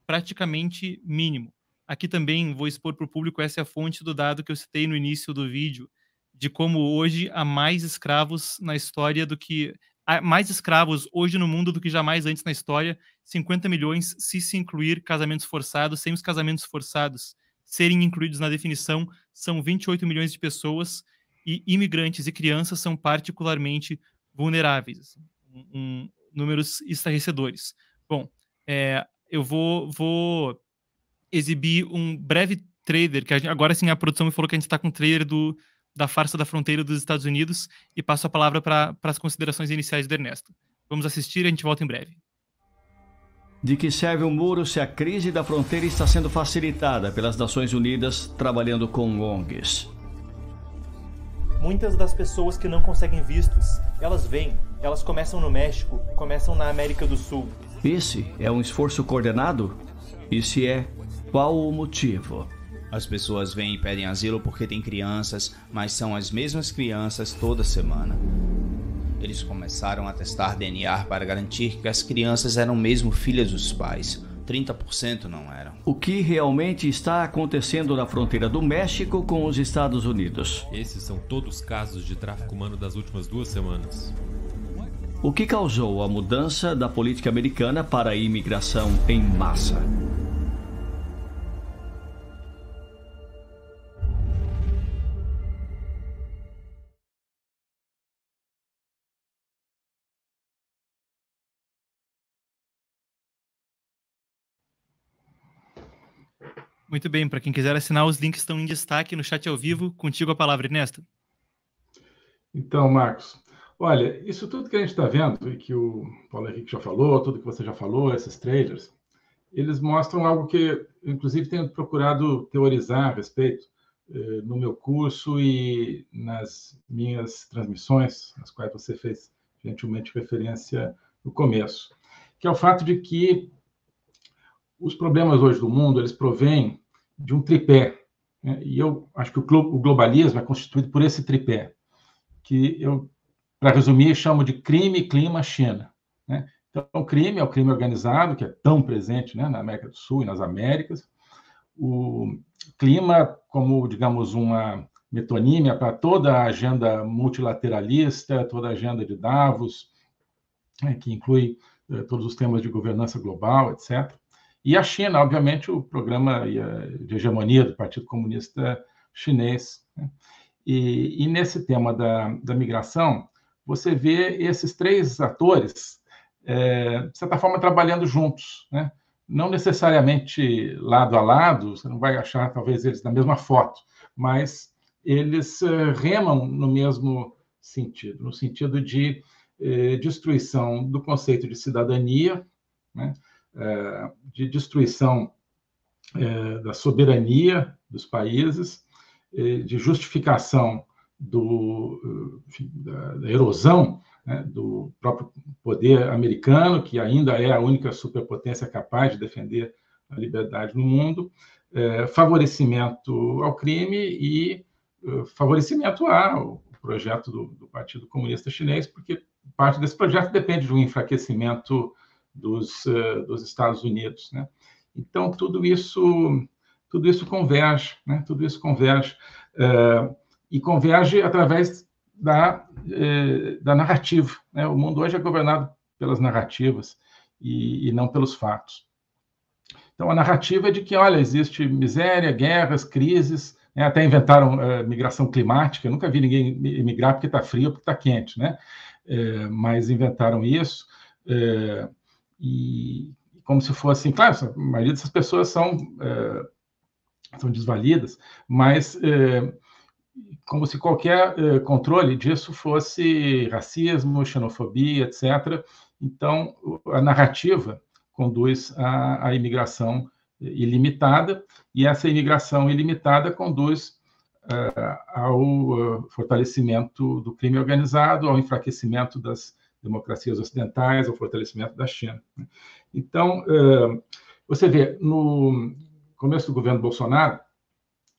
praticamente mínimo. Aqui também vou expor para o público, essa é a fonte do dado que eu citei no início do vídeo, de como hoje há mais escravos na história do que... mais escravos hoje no mundo do que jamais antes na história, cinquenta milhões se se incluir casamentos forçados, sem os casamentos forçados serem incluídos na definição, são vinte e oito milhões de pessoas, e imigrantes e crianças são particularmente vulneráveis, um, um, números estarrecedores. Bom, é, eu vou, vou exibir um breve trailer, que a gente, agora sim a produção me falou que a gente está com o trailer do... da farsa da fronteira dos Estados Unidos, e passo a palavra para as considerações iniciais do Ernesto. Vamos assistir e a gente volta em breve. De que serve o muro se a crise da fronteira está sendo facilitada pelas Nações Unidas trabalhando com O N Gs? Muitas das pessoas que não conseguem vistos, elas vêm, elas começam no México, começam na América do Sul. Esse é um esforço coordenado? E se é, qual o motivo? As pessoas vêm e pedem asilo porque tem crianças, mas são as mesmas crianças toda semana. Eles começaram a testar D N A para garantir que as crianças eram mesmo filhas dos pais. trinta por cento não eram. O que realmente está acontecendo na fronteira do México com os Estados Unidos? Esses são todos casos de tráfico humano das últimas duas semanas. O que causou a mudança da política americana para a imigração em massa? Muito bem, para quem quiser assinar, os links estão em destaque no chat ao vivo. Contigo a palavra, Ernesto. Então, Marcos, olha, isso tudo que a gente está vendo, e que o Paulo Henrique já falou, tudo que você já falou, esses trailers, eles mostram algo que, inclusive, tenho procurado teorizar a respeito eh, no meu curso e nas minhas transmissões, às quais você fez gentilmente referência no começo, que é o fato de que os problemas hoje do mundo, eles provêm de um tripé, né? E eu acho que o globalismo é constituído por esse tripé, que eu, para resumir, chamo de crime, clima, China, né? Então, o crime é o crime organizado, que é tão presente, né, na América do Sul e nas Américas. O clima, como, digamos, uma metonímia para toda a agenda multilateralista, toda a agenda de Davos, né, que inclui eh, todos os temas de governança global, etcétera. E a China, obviamente, o programa de hegemonia do Partido Comunista Chinês, né? E, e nesse tema da, da migração, você vê esses três atores, é, de certa forma, trabalhando juntos, né? Não necessariamente lado a lado, você não vai achar, talvez, eles na mesma foto, mas eles é, remam no mesmo sentido, no sentido de é, destruição do conceito de cidadania, né? É, de destruição é, da soberania dos países, é, de justificação do, enfim, da, da erosão, né, do próprio poder americano, que ainda é a única superpotência capaz de defender a liberdade no mundo, é, favorecimento ao crime e é, favorecimento ao projeto do, do Partido Comunista Chinês, porque parte desse projeto depende de um enfraquecimento Dos, dos Estados Unidos, né? Então tudo isso, tudo isso converge, né? Tudo isso converge uh, e converge através da, uh, da narrativa, né? O mundo hoje é governado pelas narrativas e, e não pelos fatos. Então a narrativa é de que, olha, existe miséria, guerras, crises, né? Até inventaram uh, migração climática. Eu nunca vi ninguém migrar porque está frio, porque está quente, né? Uh, mas inventaram isso. Uh, E como se fosse, claro, a maioria dessas pessoas são, é, são desvalidas, mas é, como se qualquer é, controle disso fosse racismo, xenofobia, etcétera. Então, a narrativa conduz à, à imigração ilimitada, e essa imigração ilimitada conduz é, ao fortalecimento do crime organizado, ao enfraquecimento das democracias ocidentais, ao fortalecimento da China. Então, você vê, no começo do governo Bolsonaro,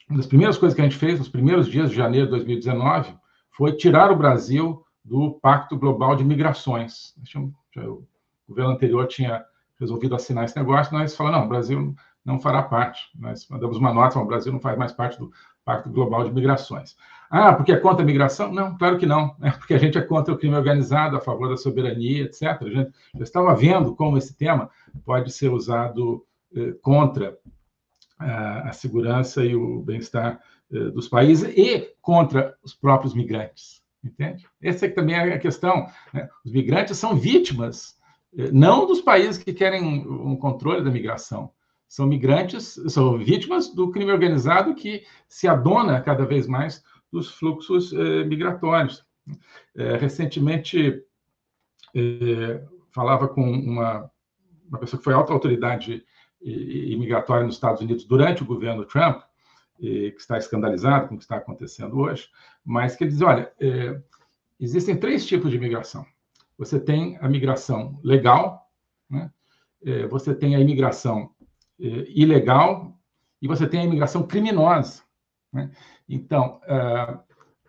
uma das primeiras coisas que a gente fez nos primeiros dias de janeiro de dois mil e dezenove foi tirar o Brasil do Pacto Global de Migrações. O governo anterior tinha resolvido assinar esse negócio, nós falamos, não, o Brasil não fará parte. Nós mandamos uma nota, o Brasil não faz mais parte do Pacto Global de Migrações. Ah, porque é contra a migração? Não, claro que não, né? Porque a gente é contra o crime organizado, a favor da soberania, etcétera. A gente já estava vendo como esse tema pode ser usado eh, contra ah, a segurança e o bem-estar eh, dos países e contra os próprios migrantes, entende? Essa é que também é a questão, né? Os migrantes são vítimas, eh, não dos países que querem um, um controle da migração, são migrantes, são vítimas do crime organizado que se adona cada vez mais dos fluxos eh, migratórios. Eh, recentemente, eh, falava com uma, uma pessoa que foi alta autoridade imigratória nos Estados Unidos durante o governo Trump, eh, que está escandalizado com o que está acontecendo hoje, mas que ele diz, olha, eh, existem três tipos de imigração. Você tem a migração legal, né? eh, você tem a imigração eh, ilegal e você tem a imigração criminosa. Então,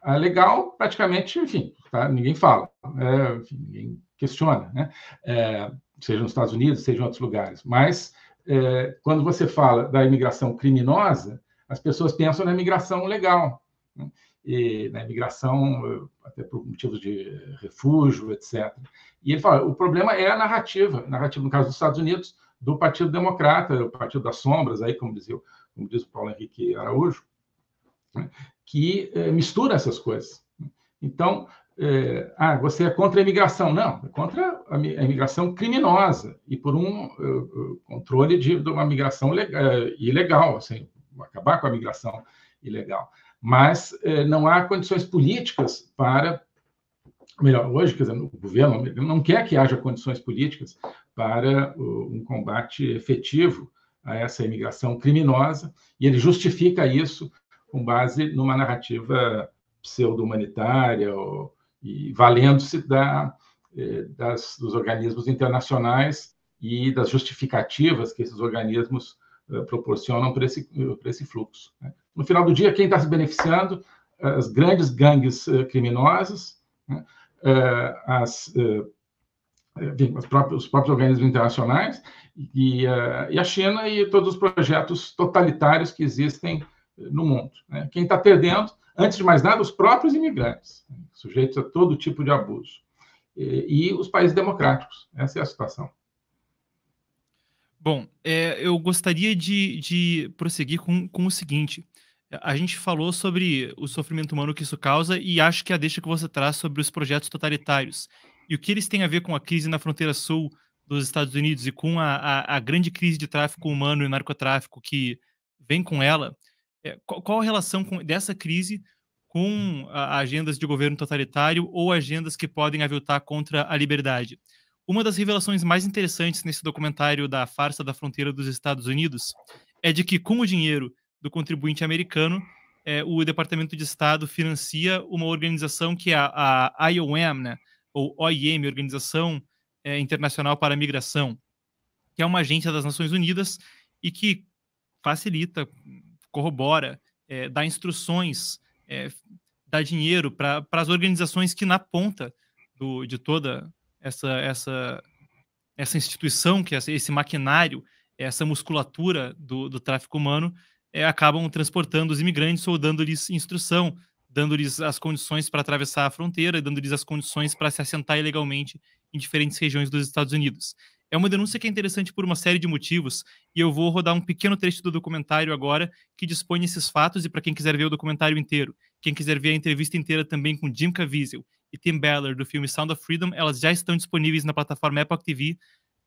a legal, praticamente, enfim, tá? Ninguém fala, é, enfim, ninguém questiona, né? É, seja nos Estados Unidos, seja em outros lugares. Mas, é, quando você fala da imigração criminosa, as pessoas pensam na imigração legal, né? E na imigração, até por motivos de refúgio, etcétera. E ele fala, o problema é a narrativa, a narrativa, no caso dos Estados Unidos, do Partido Democrata, o Partido das Sombras, aí, como, dizia, como diz o Paulo Henrique Araújo, que mistura essas coisas. Então, é, ah, você é contra a imigração. Não, é contra a imigração criminosa e por um uh, controle de, de uma migração uh, ilegal, assim, acabar com a migração ilegal. Mas uh, não há condições políticas para... Melhor, hoje, quer dizer, o governo americano não quer que haja condições políticas para uh, um combate efetivo a essa imigração criminosa, e ele justifica isso com base numa narrativa pseudo-humanitária ou, e valendo-se da, eh, das, dos organismos internacionais e das justificativas que esses organismos eh, proporcionam para esse, para esse fluxo, né? No final do dia, quem está se beneficiando? As grandes gangues eh, criminosas, né? eh, as, eh, enfim, os, próprios, os próprios organismos internacionais e, eh, e a China e todos os projetos totalitários que existem no mundo, né? Quem está perdendo, antes de mais nada, os próprios imigrantes, né? Sujeitos a todo tipo de abuso, e, e os países democráticos. Essa é a situação. Bom, é, eu gostaria de, de prosseguir com, com o seguinte. A gente falou sobre o sofrimento humano que isso causa e acho que a deixa que você traz sobre os projetos totalitários e o que eles têm a ver com a crise na fronteira sul dos Estados Unidos e com a, a, a grande crise de tráfico humano e narcotráfico que vem com ela. Qual a relação com, dessa crise com a, agendas de governo totalitário ou agendas que podem aviltar contra a liberdade? Uma das revelações mais interessantes nesse documentário da farsa da fronteira dos Estados Unidos é de que, com o dinheiro do contribuinte americano, é, o Departamento de Estado financia uma organização que é a, a I O M, né, ou O I M, Organização é, Internacional para a Migração, que é uma agência das Nações Unidas e que facilita... corrobora, é, dá instruções, é, dá dinheiro para as organizações que na ponta do, de toda essa, essa, essa instituição, que é esse maquinário, essa musculatura do, do tráfico humano, é, acabam transportando os imigrantes ou dando-lhes instrução, dando-lhes as condições para atravessar a fronteira, dando-lhes as condições para se assentar ilegalmente em diferentes regiões dos Estados Unidos. É uma denúncia que é interessante por uma série de motivos, e eu vou rodar um pequeno trecho do documentário agora que dispõe esses fatos, e para quem quiser ver o documentário inteiro, quem quiser ver a entrevista inteira também com Jim Caviezel e Tim Ballard do filme Sound of Freedom, elas já estão disponíveis na plataforma Epoch T V.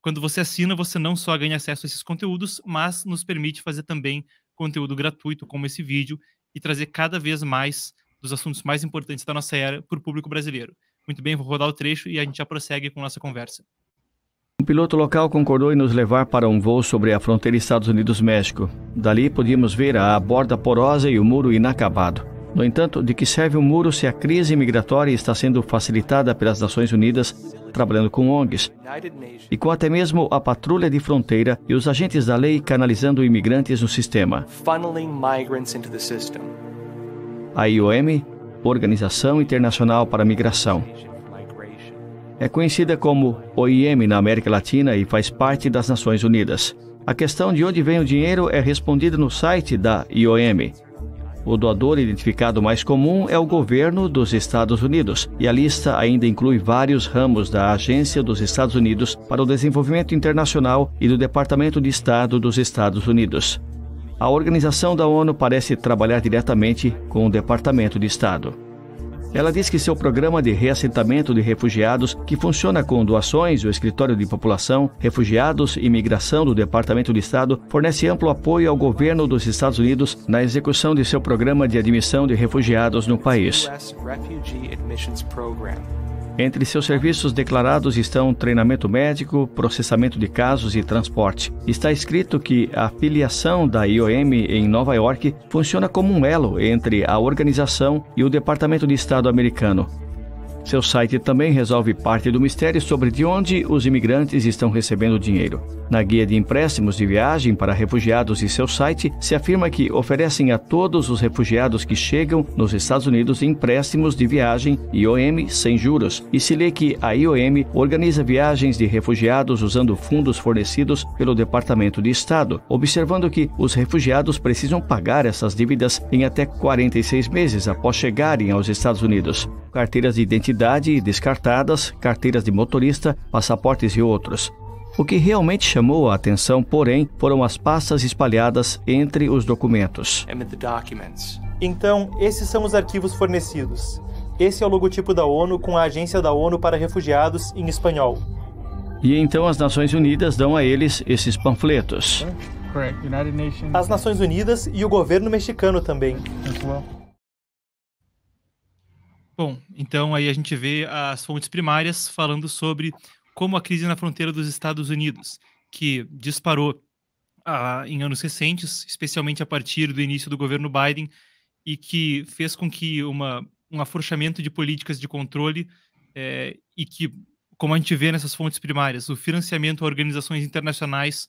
Quando você assina, você não só ganha acesso a esses conteúdos, mas nos permite fazer também conteúdo gratuito como esse vídeo e trazer cada vez mais dos assuntos mais importantes da nossa era para o público brasileiro. Muito bem, vou rodar o trecho e a gente já prossegue com nossa conversa. Um piloto local concordou em nos levar para um voo sobre a fronteira Estados Unidos-México. Dali podíamos ver a borda porosa e o muro inacabado. No entanto, de que serve o muro se a crise migratória está sendo facilitada pelas Nações Unidas, trabalhando com O N Gs, e com até mesmo a patrulha de fronteira e os agentes da lei canalizando imigrantes no sistema? A I O M, Organização Internacional para a Migração, é conhecida como O I M na América Latina e faz parte das Nações Unidas. A questão de onde vem o dinheiro é respondida no site da I O M. O doador identificado mais comum é o governo dos Estados Unidos, e a lista ainda inclui vários ramos da Agência dos Estados Unidos para o Desenvolvimento Internacional e do Departamento de Estado dos Estados Unidos. A organização da ONU parece trabalhar diretamente com o Departamento de Estado. Ela diz que seu programa de reassentamento de refugiados, que funciona com doações, o Escritório de População, Refugiados e Imigração do Departamento de Estado, fornece amplo apoio ao governo dos Estados Unidos na execução de seu programa de admissão de refugiados no país. Entre seus serviços declarados estão treinamento médico, processamento de casos e transporte. Está escrito que a filiação da I O M em Nova York funciona como um elo entre a organização e o Departamento de Estado americano. Seu site também resolve parte do mistério sobre de onde os imigrantes estão recebendo dinheiro. Na guia de empréstimos de viagem para refugiados e seu site, se afirma que oferecem a todos os refugiados que chegam nos Estados Unidos empréstimos de viagem I O M sem juros. E se lê que a I O M organiza viagens de refugiados usando fundos fornecidos pelo Departamento de Estado, observando que os refugiados precisam pagar essas dívidas em até quarenta e seis meses após chegarem aos Estados Unidos. Carteiras de identidade descartadas, carteiras de motorista, passaportes e outros. O que realmente chamou a atenção, porém, foram as pastas espalhadas entre os documentos. Então, esses são os arquivos fornecidos. Esse é o logotipo da ONU com a Agência da ONU para Refugiados em espanhol. E então as Nações Unidas dão a eles esses panfletos. As Nações Unidas e o governo mexicano também. Bom, então aí a gente vê as fontes primárias falando sobre como a crise na fronteira dos Estados Unidos, que disparou ah, em anos recentes, especialmente a partir do início do governo Biden, e que fez com que uma, um afrouxamento de políticas de controle eh, e que, como a gente vê nessas fontes primárias, o financiamento a organizações internacionais,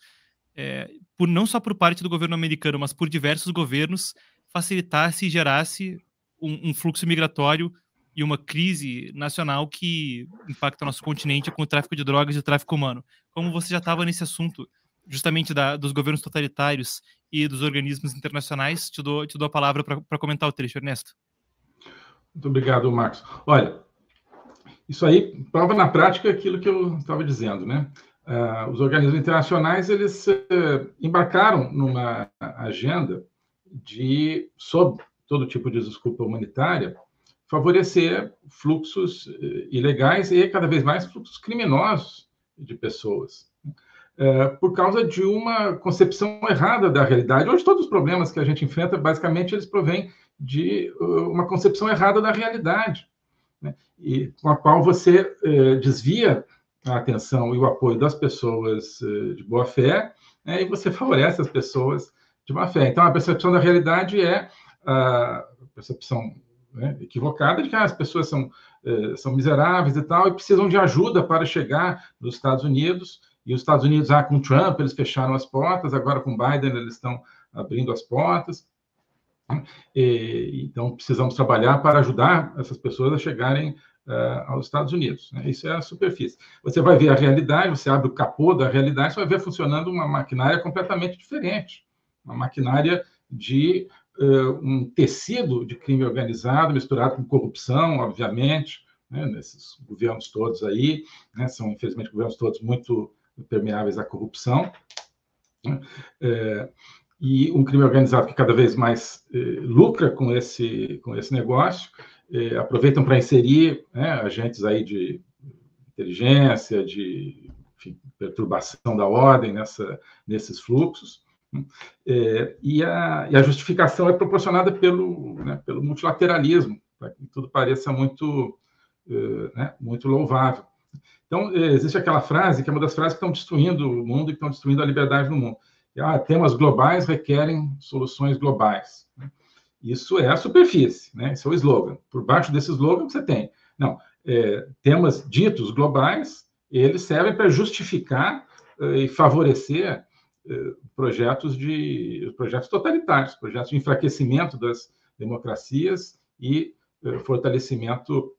eh, por, não só por parte do governo americano, mas por diversos governos, facilitasse e gerasse um, um fluxo migratório e uma crise nacional que impacta o nosso continente com o tráfico de drogas e o tráfico humano. Como você já estava nesse assunto, justamente da, dos governos totalitários e dos organismos internacionais, te dou, te dou a palavra para comentar o trecho, Ernesto. Muito obrigado, Marcos. Olha, isso aí prova na prática aquilo que eu estava dizendo, né? Uh, os organismos internacionais, eles uh, embarcaram numa agenda de, sob todo tipo de desculpa humanitária, favorecer fluxos ilegais e cada vez mais fluxos criminosos de pessoas, é, por causa de uma concepção errada da realidade. Hoje todos os problemas que a gente enfrenta, basicamente, eles provêm de uma concepção errada da realidade, né? E com a qual você é, desvia a atenção e o apoio das pessoas é, de boa fé, né? E você favorece as pessoas de má fé. Então a percepção da realidade é a percepção, né, equivocada, de que ah, as pessoas são, eh, são miseráveis e tal, e precisam de ajuda para chegar nos Estados Unidos, e os Estados Unidos, ah, com Trump, eles fecharam as portas, agora com Biden eles estão abrindo as portas, e, então precisamos trabalhar para ajudar essas pessoas a chegarem uh, aos Estados Unidos, né? Isso é a superfície. Você vai ver a realidade, você abre o capô da realidade, você vai ver funcionando uma maquinária completamente diferente, uma maquinária de... Uh, um tecido de crime organizado misturado com corrupção, obviamente, né, nesses governos todos aí, né, são, infelizmente, governos todos muito permeáveis à corrupção, né, uh, e um crime organizado que cada vez mais uh, lucra com esse, com esse negócio, uh, aproveitam para inserir, né, agentes aí de inteligência, de, enfim, perturbação da ordem nessa, nesses fluxos. É, e, a, e a justificação é proporcionada pelo, né, pelo multilateralismo, para que tudo pareça muito, eh, né, muito louvável. Então, eh, existe aquela frase, que é uma das frases que estão destruindo o mundo e que estão destruindo a liberdade no mundo. Ah, temas globais requerem soluções globais. Isso é a superfície, né? Isso é o slogan. Por baixo desse slogan, você tem. Não, eh, temas ditos globais, eles servem para justificar eh, e favorecer projetos de projetos totalitários, projetos de enfraquecimento das democracias e eh, fortalecimento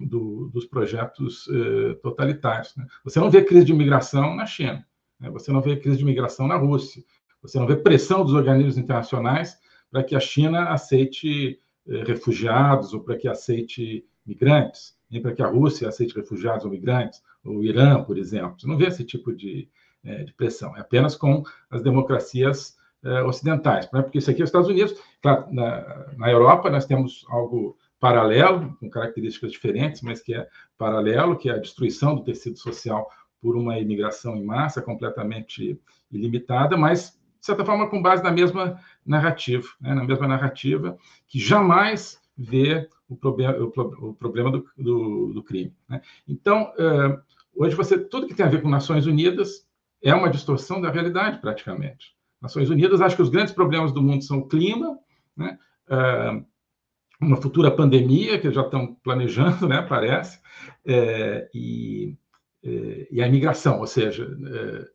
do, dos projetos eh, totalitários, né? Você não vê crise de imigração na China, né? Você não vê crise de imigração na Rússia, você não vê pressão dos organismos internacionais para que a China aceite eh, refugiados ou para que aceite migrantes, nem para que a Rússia aceite refugiados ou migrantes, ou o Irã, por exemplo. Você não vê esse tipo de de pressão, é apenas com as democracias eh, ocidentais, né? Porque isso aqui é os Estados Unidos. Claro, na, na Europa nós temos algo paralelo, com características diferentes, mas que é paralelo, que é a destruição do tecido social por uma imigração em massa completamente ilimitada, mas, de certa forma, com base na mesma narrativa, né? Na mesma narrativa que jamais vê o, probe o, pro o problema do, do, do crime, né? Então, eh, hoje você, tudo que tem a ver com Nações Unidas é uma distorção da realidade, praticamente. Nações Unidas acha que os grandes problemas do mundo são o clima, né? Ah, uma futura pandemia, que já estão planejando, né, parece, é, e, é, e a imigração, ou seja, é,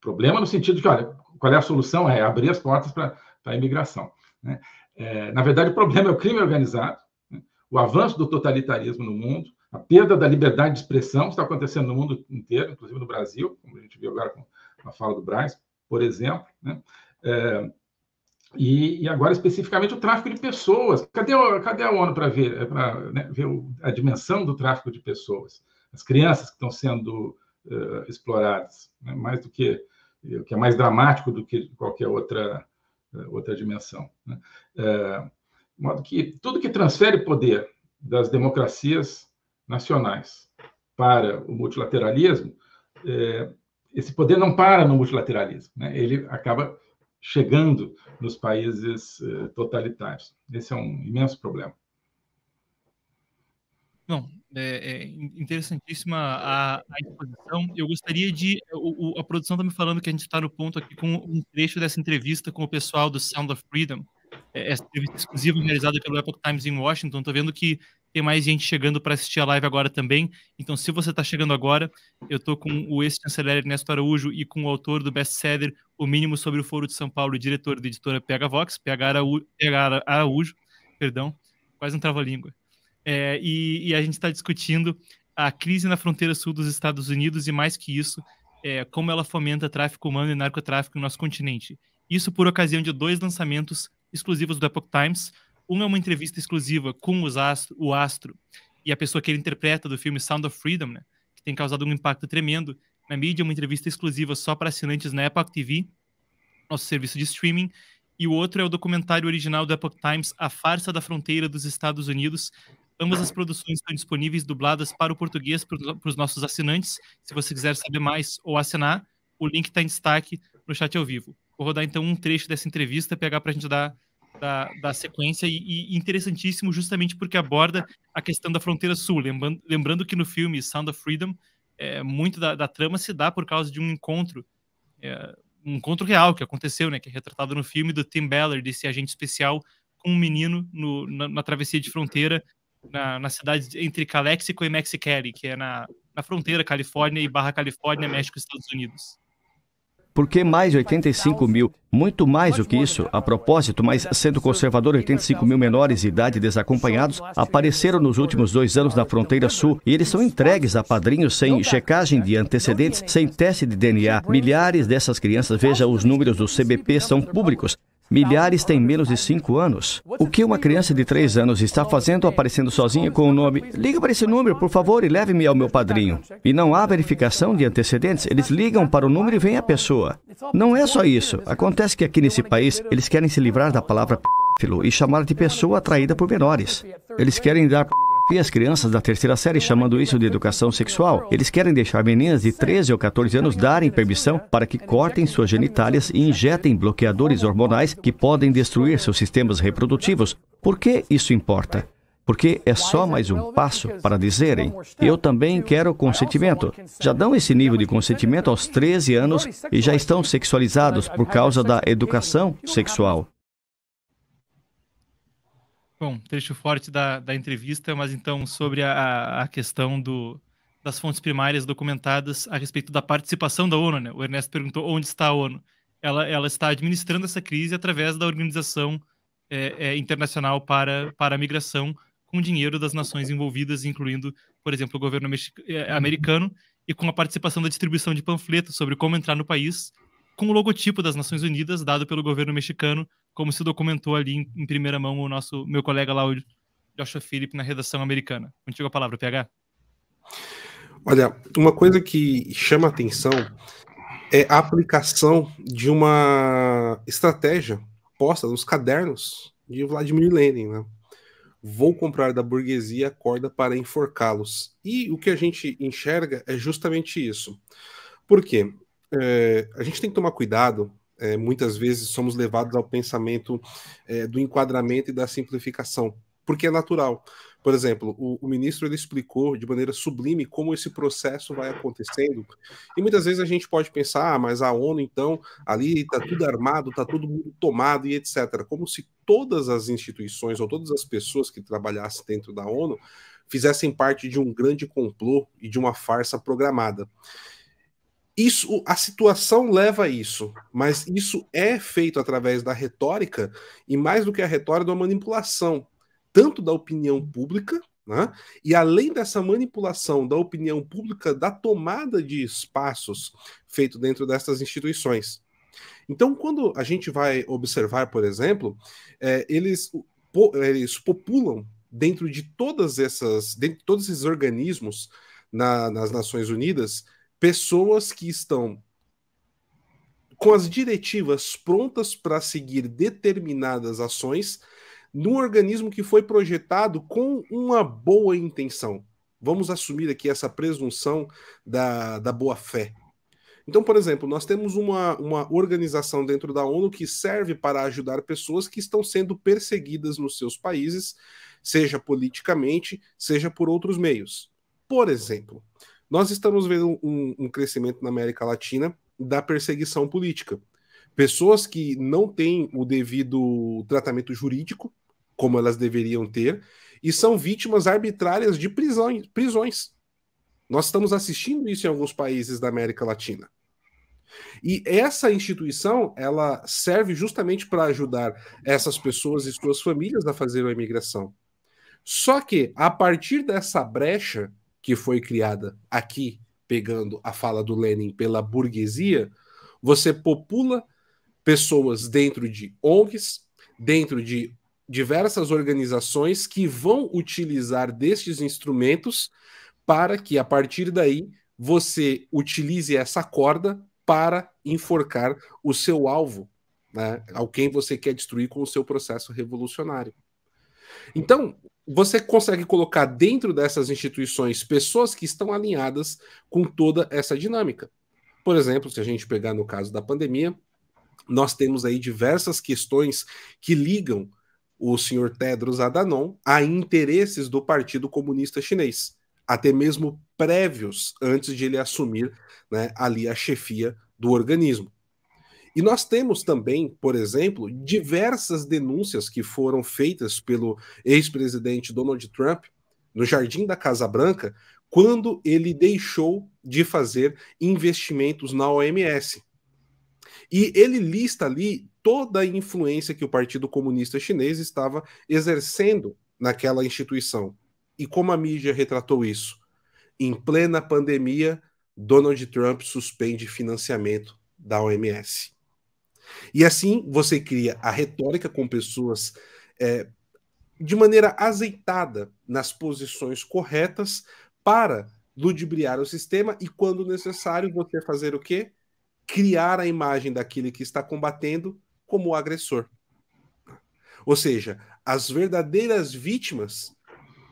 problema no sentido de que, olha, qual é a solução? É abrir as portas para a imigração, né? É, na verdade, o problema é o crime organizado, né? O avanço do totalitarismo no mundo, a perda da liberdade de expressão que está acontecendo no mundo inteiro, inclusive no Brasil, como a gente viu agora com a fala do Brás, por exemplo, né? É, e, e agora, especificamente, o tráfico de pessoas. Cadê, cadê a ONU para ver, pra, né, ver a dimensão do tráfico de pessoas? As crianças que estão sendo uh, exploradas, né? Mais do que, o que é mais dramático do que qualquer outra, uh, outra dimensão, né? É, de modo que tudo que transfere poder das democracias nacionais para o multilateralismo, é, esse poder não para no multilateralismo, né? Ele acaba chegando nos países é, totalitários. Esse é um imenso problema. Bom, é, é interessantíssima a, a exposição. Eu gostaria de... O, o, a produção está me falando que a gente está no ponto aqui com um trecho dessa entrevista com o pessoal do Sound of Freedom, é, essa entrevista exclusiva realizada pelo Epoch Times em Washington. Estou vendo que tem mais gente chegando para assistir a live agora também. Então, se você está chegando agora, eu estou com o ex-chanceler Ernesto Araújo e com o autor do best-seller O Mínimo sobre o Foro de São Paulo e diretor da editora P H Vox, P H Araújo, perdão, quase um trava-língua. É, e, e a gente está discutindo a crise na fronteira sul dos Estados Unidos e, mais que isso, é, como ela fomenta tráfico humano e narcotráfico no nosso continente. Isso por ocasião de dois lançamentos exclusivos do Epoch Times. Um é uma entrevista exclusiva com os astro, o astro e a pessoa que ele interpreta do filme Sound of Freedom, né, que tem causado um impacto tremendo na mídia, uma entrevista exclusiva só para assinantes na Epoch T V, nosso serviço de streaming. E o outro é o documentário original do Epoch Times, A Farsa da Fronteira dos Estados Unidos. Ambas as produções estão disponíveis dubladas para o português, para os nossos assinantes. Se você quiser saber mais ou assinar, o link está em destaque no chat ao vivo. Vou rodar, então, um trecho dessa entrevista, pegar para a gente dar, dar, dar sequência. E, e interessantíssimo justamente porque aborda a questão da fronteira sul. Lembrando, lembrando que no filme Sound of Freedom, é, muito da, da trama se dá por causa de um encontro, é, um encontro real que aconteceu, né, que é retratado no filme, do Tim Ballard, desse agente especial, com um menino no, na, na travessia de fronteira, Na, na cidade entre Calexico e Mexicali, que é na, na fronteira Califórnia e barra Califórnia, México e Estados Unidos. Porque mais de oitenta e cinco mil, muito mais do que isso, a propósito, mas sendo conservador, oitenta e cinco mil menores de idade desacompanhados apareceram nos últimos dois anos na fronteira sul e eles são entregues a padrinhos sem checagem de antecedentes, sem teste de D N A. Milhares dessas crianças, veja, os números do C B P são públicos. Milhares têm menos de cinco anos. O que uma criança de três anos está fazendo aparecendo sozinha com o nome? Liga para esse número, por favor, e leve-me ao meu padrinho. E não há verificação de antecedentes. Eles ligam para o número e vem a pessoa. Não é só isso. Acontece que aqui nesse país, eles querem se livrar da palavra pedófilo e chamar de pessoa atraída por menores. Eles querem dar pornografia às crianças da terceira série, chamando isso de educação sexual. Eles querem deixar meninas de treze ou quatorze anos darem permissão para que cortem suas genitálias e injetem bloqueadores hormonais que podem destruir seus sistemas reprodutivos. Por que isso importa? Porque é só mais um passo para dizerem, eu também quero consentimento. Já dão esse nível de consentimento aos treze anos e já estão sexualizados por causa da educação sexual. Bom, trecho forte da, da entrevista, mas então sobre a, a questão do, das fontes primárias documentadas a respeito da participação da ONU, né? O Ernesto perguntou onde está a ONU. Ela, ela está administrando essa crise através da Organização é, é, Internacional para, para a Migração, com dinheiro das nações envolvidas, incluindo, por exemplo, o governo americano, e com a participação da distribuição de panfletos sobre como entrar no país, com o logotipo das Nações Unidas, dado pelo governo mexicano, como se documentou ali em, em primeira mão o nosso, meu colega lá, o Joshua Philip, na redação americana. Contigo a palavra, P H. Olha, uma coisa que chama a atenção é a aplicação de uma estratégia posta nos cadernos de Vladimir Lenin, né? Vou comprar da burguesia a corda para enforcá-los. E o que a gente enxerga é justamente isso. Por quê? É, a gente tem que tomar cuidado. É, muitas vezes somos levados ao pensamento é, do enquadramento e da simplificação, porque é natural. Por exemplo, o, o ministro ele explicou de maneira sublime como esse processo vai acontecendo, e muitas vezes a gente pode pensar, ah, mas a ONU, então, ali está tudo armado, está todo mundo tomado e etcétera. Como se todas as instituições ou todas as pessoas que trabalhassem dentro da ONU fizessem parte de um grande complô e de uma farsa programada. Isso, a situação leva a isso, mas isso é feito através da retórica, e mais do que a retórica, da manipulação, tanto da opinião pública, né, e além dessa manipulação da opinião pública, da tomada de espaços feito dentro dessas instituições. Então, quando a gente vai observar, por exemplo, é, eles, po, eles populam dentro de todas essas, dentro de todos esses organismos na, nas Nações Unidas, pessoas que estão com as diretivas prontas para seguir determinadas ações, num organismo que foi projetado com uma boa intenção. Vamos assumir aqui essa presunção da, da boa-fé. Então, por exemplo, nós temos uma, uma organização dentro da ONU que serve para ajudar pessoas que estão sendo perseguidas nos seus países, seja politicamente, seja por outros meios. Por exemplo, nós estamos vendo um, um crescimento na América Latina da perseguição política. Pessoas que não têm o devido tratamento jurídico, como elas deveriam ter, e são vítimas arbitrárias de prisões. prisões. Nós estamos assistindo isso em alguns países da América Latina. E essa instituição, ela serve justamente para ajudar essas pessoas e suas famílias a fazer a imigração. Só que, a partir dessa brecha que foi criada aqui, pegando a fala do Lenin pela burguesia, você popula pessoas dentro de O N Gs, dentro de diversas organizações que vão utilizar destes instrumentos para que, a partir daí, você utilize essa corda para enforcar o seu alvo, né, ao quem você quer destruir com o seu processo revolucionário. Então, você consegue colocar dentro dessas instituições pessoas que estão alinhadas com toda essa dinâmica. Por exemplo, se a gente pegar no caso da pandemia, nós temos aí diversas questões que ligam o senhor Tedros Adhanom a interesses do Partido Comunista Chinês, até mesmo prévios antes de ele assumir, né, ali a chefia do organismo. E nós temos também, por exemplo, diversas denúncias que foram feitas pelo ex-presidente Donald Trump no jardim da Casa Branca, quando ele deixou de fazer investimentos na O M S. E ele lista ali toda a influência que o Partido Comunista Chinês estava exercendo naquela instituição. E como a mídia retratou isso? Em plena pandemia, Donald Trump suspende financiamento da O M S. E assim você cria a retórica com pessoas é, de maneira azeitada nas posições corretas para ludibriar o sistema e, quando necessário, você fazer o quê? Criar a imagem daquele que está combatendo como o agressor. Ou seja, as verdadeiras vítimas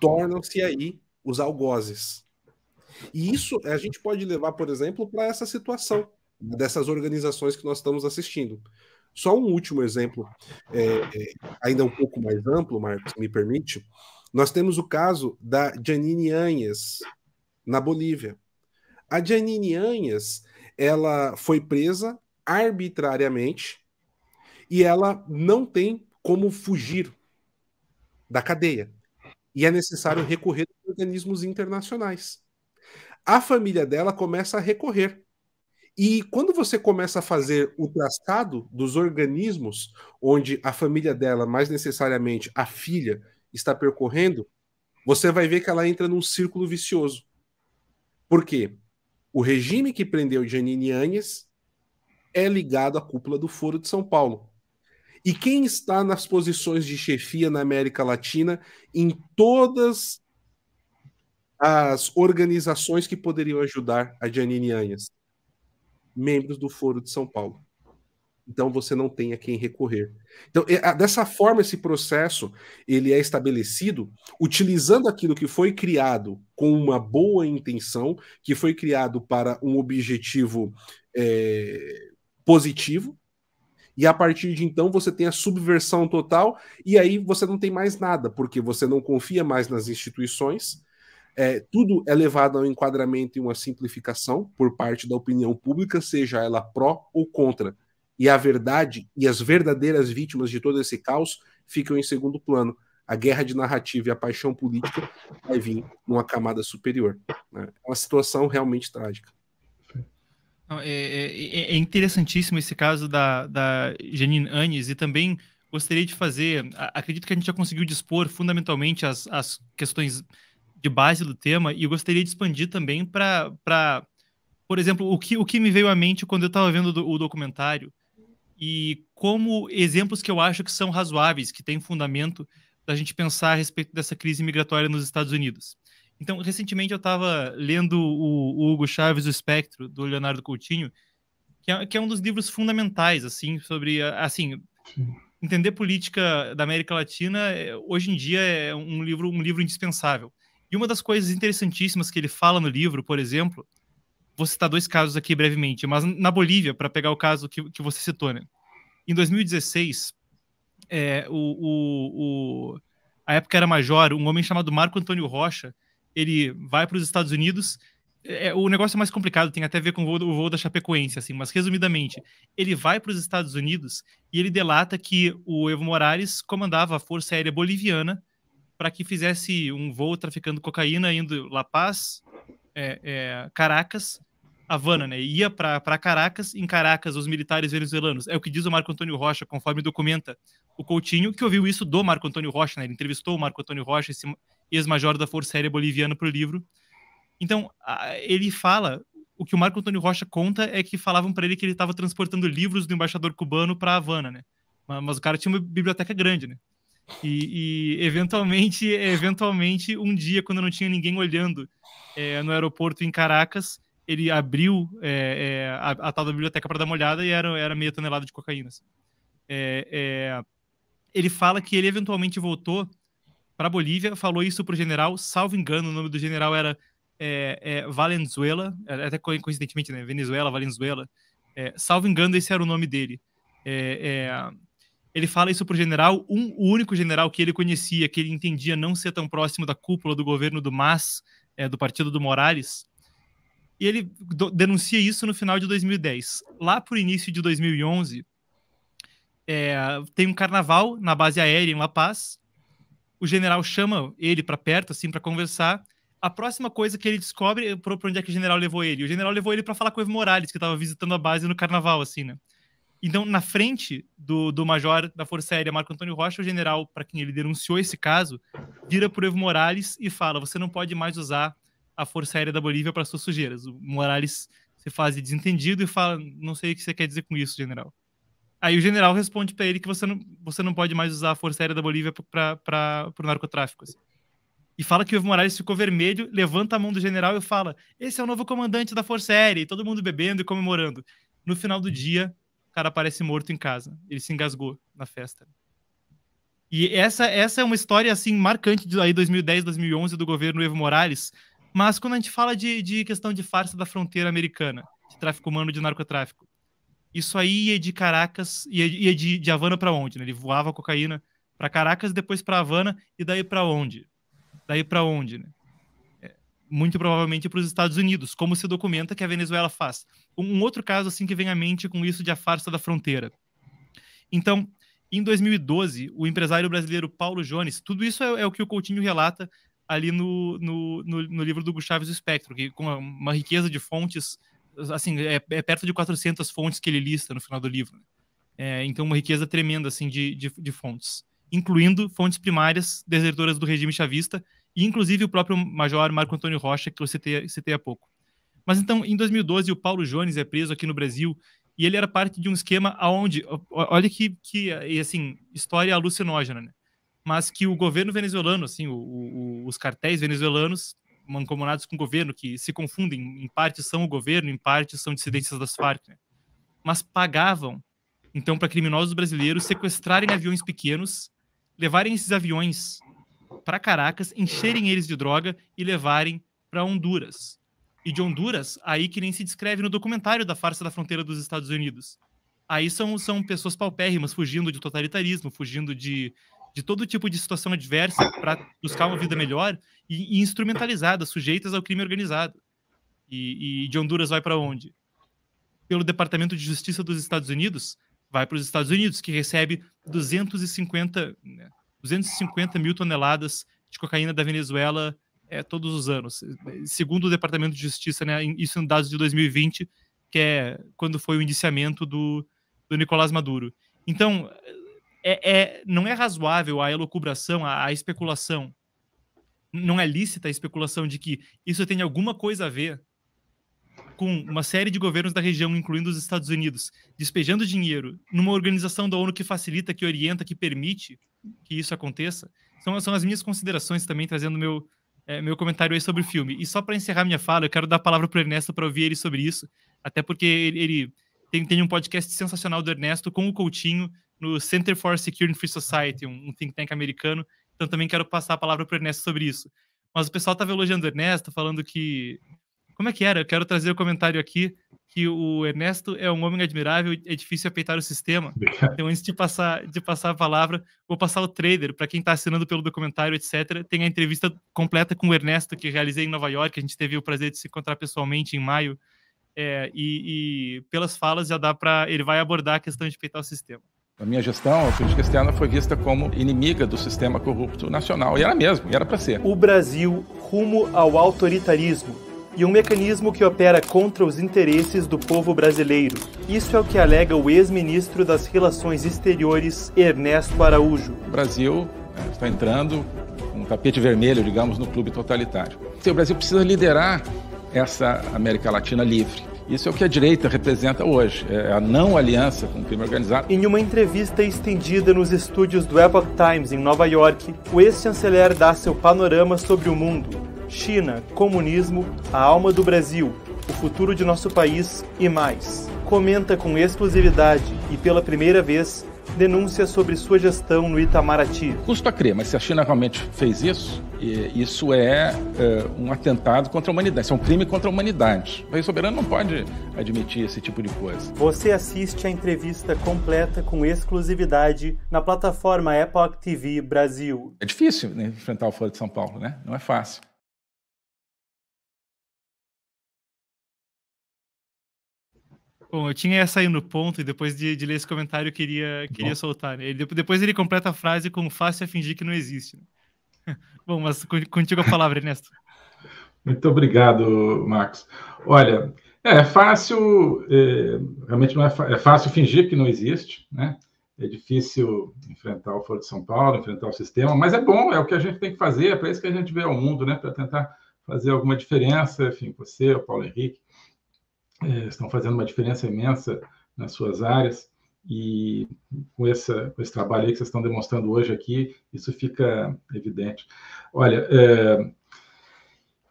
tornam-se aí os algozes. E isso a gente pode levar, por exemplo, para essa situação dessas organizações que nós estamos assistindo. Só um último exemplo, é, é, ainda um pouco mais amplo, Marcos, me permite. Nós temos o caso da Jeanine Áñez, na Bolívia. A Jeanine Áñez, ela foi presa arbitrariamente e ela não tem como fugir da cadeia. E é necessário recorrer a organismos internacionais. A família dela começa a recorrer. E quando você começa a fazer o traçado dos organismos onde a família dela, mais necessariamente a filha, está percorrendo, você vai ver que ela entra num círculo vicioso. Por quê? O regime que prendeu Jeanine Áñez é ligado à cúpula do Foro de São Paulo. E quem está nas posições de chefia na América Latina em todas as organizações que poderiam ajudar a Jeanine Áñez? Membros do Foro de São Paulo. Então você não tem a quem recorrer. Então, dessa forma, esse processo ele é estabelecido utilizando aquilo que foi criado com uma boa intenção, que foi criado para um objetivo é, positivo. E a partir de então você tem a subversão total e aí você não tem mais nada, porque você não confia mais nas instituições, é, tudo é levado ao enquadramento e uma simplificação por parte da opinião pública, seja ela pró ou contra. E a verdade e as verdadeiras vítimas de todo esse caos ficam em segundo plano. A guerra de narrativa e a paixão política vai vir numa camada superior, né? É uma situação realmente trágica. É, é, é interessantíssimo esse caso da, da Jeanine Áñez, e também gostaria de fazer, acredito que a gente já conseguiu dispor fundamentalmente as, as questões de base do tema, e eu gostaria de expandir também para, por exemplo, o que, o que me veio à mente quando eu estava vendo do, o documentário, e como exemplos que eu acho que são razoáveis, que tem fundamento da gente pensar a respeito dessa crise migratória nos Estados Unidos. Então, recentemente eu estava lendo o, o Hugo Chávez, O Espectro, do Leonardo Coutinho, que é, que é um dos livros fundamentais, assim, sobre, assim, entender política da América Latina, hoje em dia, é um livro, um livro indispensável. E uma das coisas interessantíssimas que ele fala no livro, por exemplo, vou citar dois casos aqui brevemente, mas na Bolívia, para pegar o caso que, que você citou, né? Em dois mil e dezesseis, é, o, o, o, a época era major, um homem chamado Marco Antônio Rocha, ele vai para os Estados Unidos, é, o negócio é mais complicado, tem até a ver com o voo, o voo da Chapecoense, assim, mas resumidamente, ele vai para os Estados Unidos e ele delata que o Evo Morales comandava a Força Aérea Boliviana para que fizesse um voo traficando cocaína, indo La Paz, é, é, Caracas, Havana, né? Ia para Caracas, em Caracas, os militares venezuelanos. É o que diz o Marco Antônio Rocha, conforme documenta o Coutinho, que ouviu isso do Marco Antônio Rocha, né? Ele entrevistou o Marco Antônio Rocha, esse ex-major da Força Aérea Boliviana, para o livro. Então, ele fala, o que o Marco Antônio Rocha conta é que falavam para ele que ele estava transportando livros do embaixador cubano para Havana, né? Mas o cara tinha uma biblioteca grande, né? E, e eventualmente, eventualmente, um dia, quando não tinha ninguém olhando é, no aeroporto em Caracas, ele abriu é, é, a, a tal da biblioteca para dar uma olhada e era, era meia tonelada de cocaína. Assim. É, é, ele fala que ele eventualmente voltou para a Bolívia, falou isso para o general, salvo engano, o nome do general era é, é, Valenzuela, até coincidentemente, né? Venezuela, Valenzuela. É, salvo engano, esse era o nome dele. É, é, Ele fala isso para o general, um, o único general que ele conhecia, que ele entendia não ser tão próximo da cúpula do governo do M A S, é, do partido do Morales, e ele do, denuncia isso no final de dois mil e dez. Lá por início de dois mil e onze, é, tem um carnaval na base aérea em La Paz, o general chama ele para perto, assim, para conversar. A próxima coisa que ele descobre é para onde é que o general levou ele. O general levou ele para falar com o Evo Morales, que estava visitando a base no carnaval, assim, né? Então, na frente do, do major da Força Aérea, Marco Antônio Rocha, o general, para quem ele denunciou esse caso, vira para o Evo Morales e fala, você não pode mais usar a Força Aérea da Bolívia para suas sujeiras. O Morales se faz desentendido e fala, não sei o que você quer dizer com isso, general. Aí o general responde para ele que você não, você não pode mais usar a Força Aérea da Bolívia para o narcotráfico. Assim. E fala que o Evo Morales ficou vermelho, levanta a mão do general e fala, esse é o novo comandante da Força Aérea, e todo mundo bebendo e comemorando. No final do dia, o cara aparece morto em casa. Ele se engasgou na festa. E essa, essa é uma história assim marcante de aí dois mil e dez, dois mil e onze do governo Evo Morales. Mas quando a gente fala de, de questão de farsa da fronteira americana, de tráfico humano, de narcotráfico, isso aí ia de Caracas, ia, ia de, de Havana para onde? Né? Ele voava cocaína para Caracas, depois para Havana e daí para onde? Daí para onde? Né? Muito provavelmente para os Estados Unidos, como se documenta que a Venezuela faz. Um outro caso assim que vem à mente com isso de a farsa da fronteira. Então, em dois mil e doze, o empresário brasileiro Paulo Jones, tudo isso é, é o que o Coutinho relata ali no, no, no, no livro do Hugo Chávez do Espectro, que com uma riqueza de fontes, assim, é, é perto de quatrocentas fontes que ele lista no final do livro. É, então, uma riqueza tremenda assim, de, de, de fontes, incluindo fontes primárias desertoras do regime chavista, inclusive o próprio major Marco Antônio Rocha, que eu citei, citei há pouco. Mas então, em dois mil e doze, o Paulo Jones é preso aqui no Brasil, e ele era parte de um esquema aonde, olha que, que assim, história alucinógena, né? Mas que o governo venezuelano, assim, o, o, os cartéis venezuelanos, mancomunados com o governo, que se confundem, em parte são o governo, em parte são dissidências das Farc, né? Mas pagavam, então, para criminosos brasileiros sequestrarem aviões pequenos, levarem esses aviões para Caracas, encherem eles de droga e levarem para Honduras. E de Honduras, aí que nem se descreve no documentário da farsa da fronteira dos Estados Unidos. Aí são, são pessoas paupérrimas, fugindo de totalitarismo, fugindo de, de todo tipo de situação adversa para buscar uma vida melhor e, e instrumentalizadas, sujeitas ao crime organizado. E, e de Honduras vai para onde? Pelo Departamento de Justiça dos Estados Unidos, vai para os Estados Unidos, que recebe duzentos e cinquenta... Né, duzentos e cinquenta mil toneladas de cocaína da Venezuela é, todos os anos. Segundo o Departamento de Justiça, né, isso em dados de dois mil e vinte, que é quando foi o indiciamento do, do Nicolás Maduro. Então, é, é, não é razoável a elucubração, a, a especulação. Não é lícita a especulação de que isso tem alguma coisa a ver com uma série de governos da região, incluindo os Estados Unidos, despejando dinheiro numa organização da ONU que facilita, que orienta, que permite que isso aconteça. São, são as minhas considerações também, trazendo meu, é, meu comentário aí sobre o filme. E só para encerrar minha fala, eu quero dar a palavra para o Ernesto para ouvir ele sobre isso, até porque ele, ele tem, tem um podcast sensacional do Ernesto com o Coutinho, no Center for Secure and Free Society, um think tank americano, então também quero passar a palavra para o Ernesto sobre isso. Mas o pessoal estava elogiando o Ernesto, falando que... Como é que era? Eu quero trazer o um comentário aqui, que o Ernesto é um homem admirável e é difícil apeitar o sistema. Obrigado. Então, antes de passar, de passar a palavra, vou passar o trailer para quem está assinando pelo documentário, etcétera. Tem a entrevista completa com o Ernesto, que realizei em Nova York. A gente teve o prazer de se encontrar pessoalmente em maio. É, e, e pelas falas, já dá para ele vai abordar a questão de peitar o sistema. A minha gestão, a política externa, foi vista como inimiga do sistema corrupto nacional. E era mesmo, e era para ser. O Brasil rumo ao autoritarismo e um mecanismo que opera contra os interesses do povo brasileiro. Isso é o que alega o ex-ministro das Relações Exteriores, Ernesto Araújo. O Brasil está entrando com um tapete vermelho, digamos, no clube totalitário. O Brasil precisa liderar essa América Latina livre. Isso é o que a direita representa hoje, é a não aliança com o crime organizado. Em uma entrevista estendida nos estúdios do Epoch Times, em Nova York, o ex-chanceler dá seu panorama sobre o mundo. China, comunismo, a alma do Brasil, o futuro de nosso país e mais. Comenta com exclusividade e, pela primeira vez, denúncia sobre sua gestão no Itamaraty. Custa crer, mas se a China realmente fez isso, isso é, é um atentado contra a humanidade, isso é um crime contra a humanidade. O país soberano não pode admitir esse tipo de coisa. Você assiste a entrevista completa com exclusividade na plataforma Epoch T V Brasil. É difícil, né, enfrentar o Foro de São Paulo, né? Não é fácil. Bom, eu tinha essa aí no ponto e depois de, de ler esse comentário eu queria, queria soltar. Né? Ele, depois ele completa a frase com fácil é fingir que não existe. Né? Bom, mas contigo a palavra, Ernesto. Muito obrigado, Marcos. Olha, é fácil, é, realmente não é, é fácil fingir que não existe, né? É difícil enfrentar o Foro de São Paulo, enfrentar o sistema, mas é bom, é o que a gente tem que fazer, é para isso que a gente vê ao mundo, né? Para tentar fazer alguma diferença, enfim, você, o Paulo Henrique, estão fazendo uma diferença imensa nas suas áreas e com, essa, com esse trabalho aí que vocês estão demonstrando hoje aqui, isso fica evidente. Olha, é,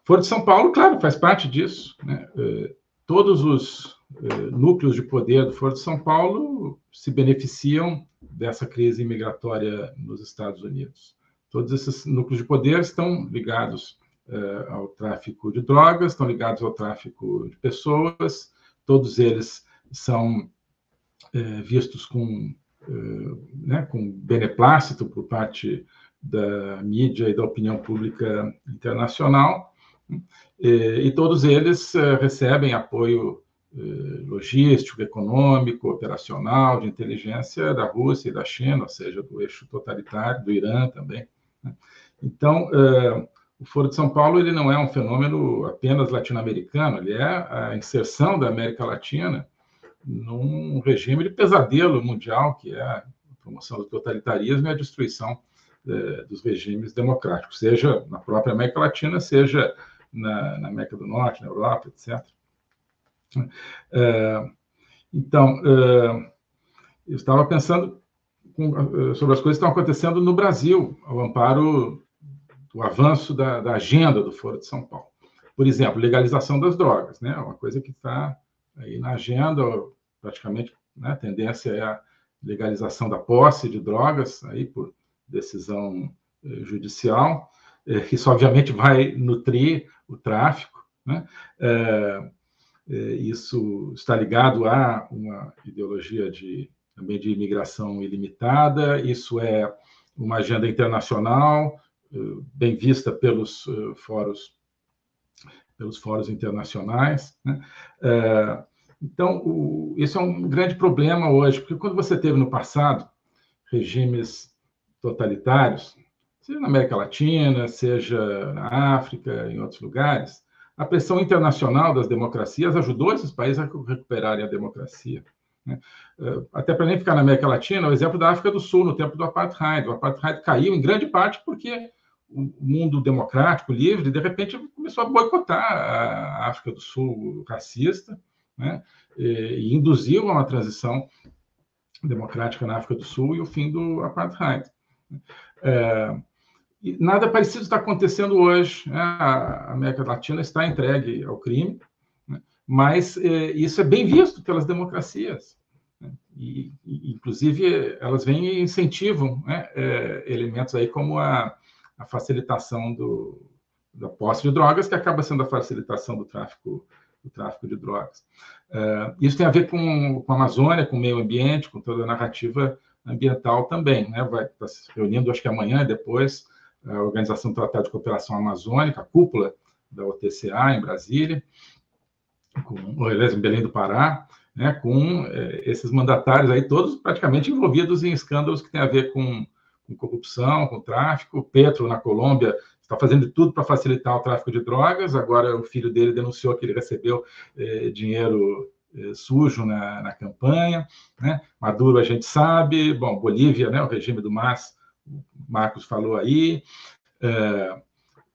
Foro de São Paulo, claro, faz parte disso, né? É, todos os é, núcleos de poder do Foro de São Paulo se beneficiam dessa crise migratória nos Estados Unidos. Todos esses núcleos de poder estão ligados ao tráfico de drogas, estão ligados ao tráfico de pessoas, todos eles são é, vistos com, é, né, com beneplácito por parte da mídia e da opinião pública internacional, é, e todos eles é, recebem apoio é, logístico, econômico, operacional, de inteligência da Rússia e da China, ou seja, do eixo totalitário, do Irã também. Né? Então, é, o Foro de São Paulo ele não é um fenômeno apenas latino-americano, ele é a inserção da América Latina num regime de pesadelo mundial, que é a promoção do totalitarismo e a destruição eh, dos regimes democráticos, seja na própria América Latina, seja na, na América do Norte, na Europa, etcétera. É, então, é, eu estava pensando com, sobre as coisas que estão acontecendo no Brasil, ao amparo o avanço da, da agenda do Foro de São Paulo. Por exemplo, legalização das drogas, né? Uma coisa que está aí na agenda, praticamente, né? A tendência é a legalização da posse de drogas, aí por decisão eh, judicial, eh, isso obviamente vai nutrir o tráfico, né? Eh, eh, isso está ligado a uma ideologia de, também de imigração ilimitada, isso é uma agenda internacional, bem vista pelos uh, fóruns, pelos fóruns internacionais, né? Uh, então, o, isso é um grande problema hoje, porque quando você teve no passado regimes totalitários, seja na América Latina, seja na África, em outros lugares, a pressão internacional das democracias ajudou esses países a recuperarem a democracia. Até para nem ficar na América Latina, o exemplo da África do Sul, no tempo do Apartheid. O Apartheid caiu em grande parte porque o mundo democrático, livre, de repente começou a boicotar a África do Sul racista, né? E induziu a uma transição democrática na África do Sul e o fim do Apartheid. É, e nada parecido está acontecendo hoje, né? A América Latina está entregue ao crime, mas é, isso é bem visto pelas democracias. E, e, inclusive, elas vêm e incentivam, né, é, elementos aí como a, a facilitação do, da posse de drogas, que acaba sendo a facilitação do tráfico, do tráfico de drogas. É, isso tem a ver com, com a Amazônia, com o meio ambiente, com toda a narrativa ambiental também, né? Vai estar se reunindo, acho que amanhã e depois, a Organização do Tratado de Cooperação Amazônica, a cúpula da O T C A em Brasília, com o em Belém do Pará, né, com eh, esses mandatários aí, todos praticamente envolvidos em escândalos que têm a ver com, com corrupção, com tráfico. Petro, na Colômbia, está fazendo tudo para facilitar o tráfico de drogas. Agora o filho dele denunciou que ele recebeu eh, dinheiro eh, sujo na, na campanha, né? Maduro, a gente sabe. Bom, Bolívia, né, o regime do M A S, o Marcos falou aí. Eh,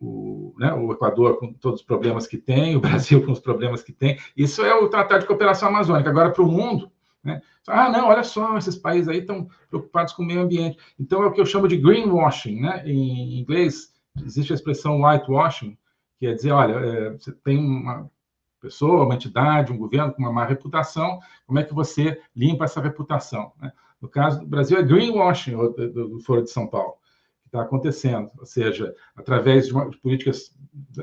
O, né, o Equador com todos os problemas que tem, o Brasil com os problemas que tem. Isso é o Tratado de Cooperação Amazônica. Agora, para o mundo, né, ah, não, olha só, esses países aí estão preocupados com o meio ambiente. Então, é o que eu chamo de greenwashing, né? Em inglês, existe a expressão whitewashing, que é dizer, olha, é, você tem uma pessoa, uma entidade, um governo com uma má reputação, como é que você limpa essa reputação, né? No caso do Brasil, é greenwashing do Foro de São Paulo. Está acontecendo, ou seja, através de, uma, de políticas,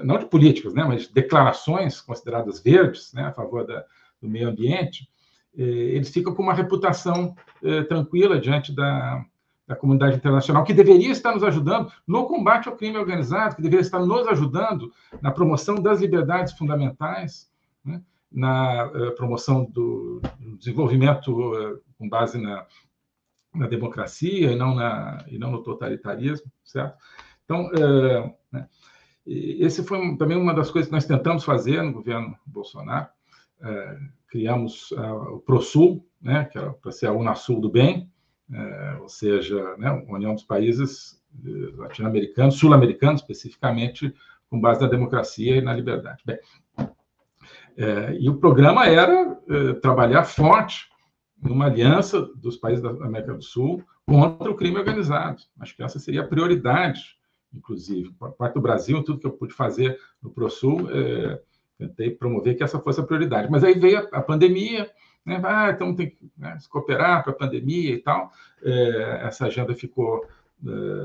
não de políticas, né, mas de declarações consideradas verdes, né, a favor da, do meio ambiente, eh, eles ficam com uma reputação eh, tranquila diante da, da comunidade internacional, que deveria estar nos ajudando no combate ao crime organizado, que deveria estar nos ajudando na promoção das liberdades fundamentais, né, na eh, promoção do, do desenvolvimento eh, com base na na democracia e não, na, e não no totalitarismo, certo? Então, é, né, esse foi também uma das coisas que nós tentamos fazer no governo Bolsonaro. É, criamos a, o PRO-SUL, né, que era para ser a UNASUL do bem, é, ou seja, né, a União dos Países Latino-Americanos, Sul-Americanos, especificamente, com base na democracia e na liberdade. Bem, é, e o programa era é, trabalhar forte numa aliança dos países da América do Sul contra o crime organizado. Acho que essa seria a prioridade, inclusive. Por parte do Brasil, tudo que eu pude fazer no PRO-SUL, é, tentei promover que essa fosse a prioridade. Mas aí veio a, a pandemia, né? Ah, então tem que, né, se cooperar com a pandemia e tal. É, essa agenda ficou é,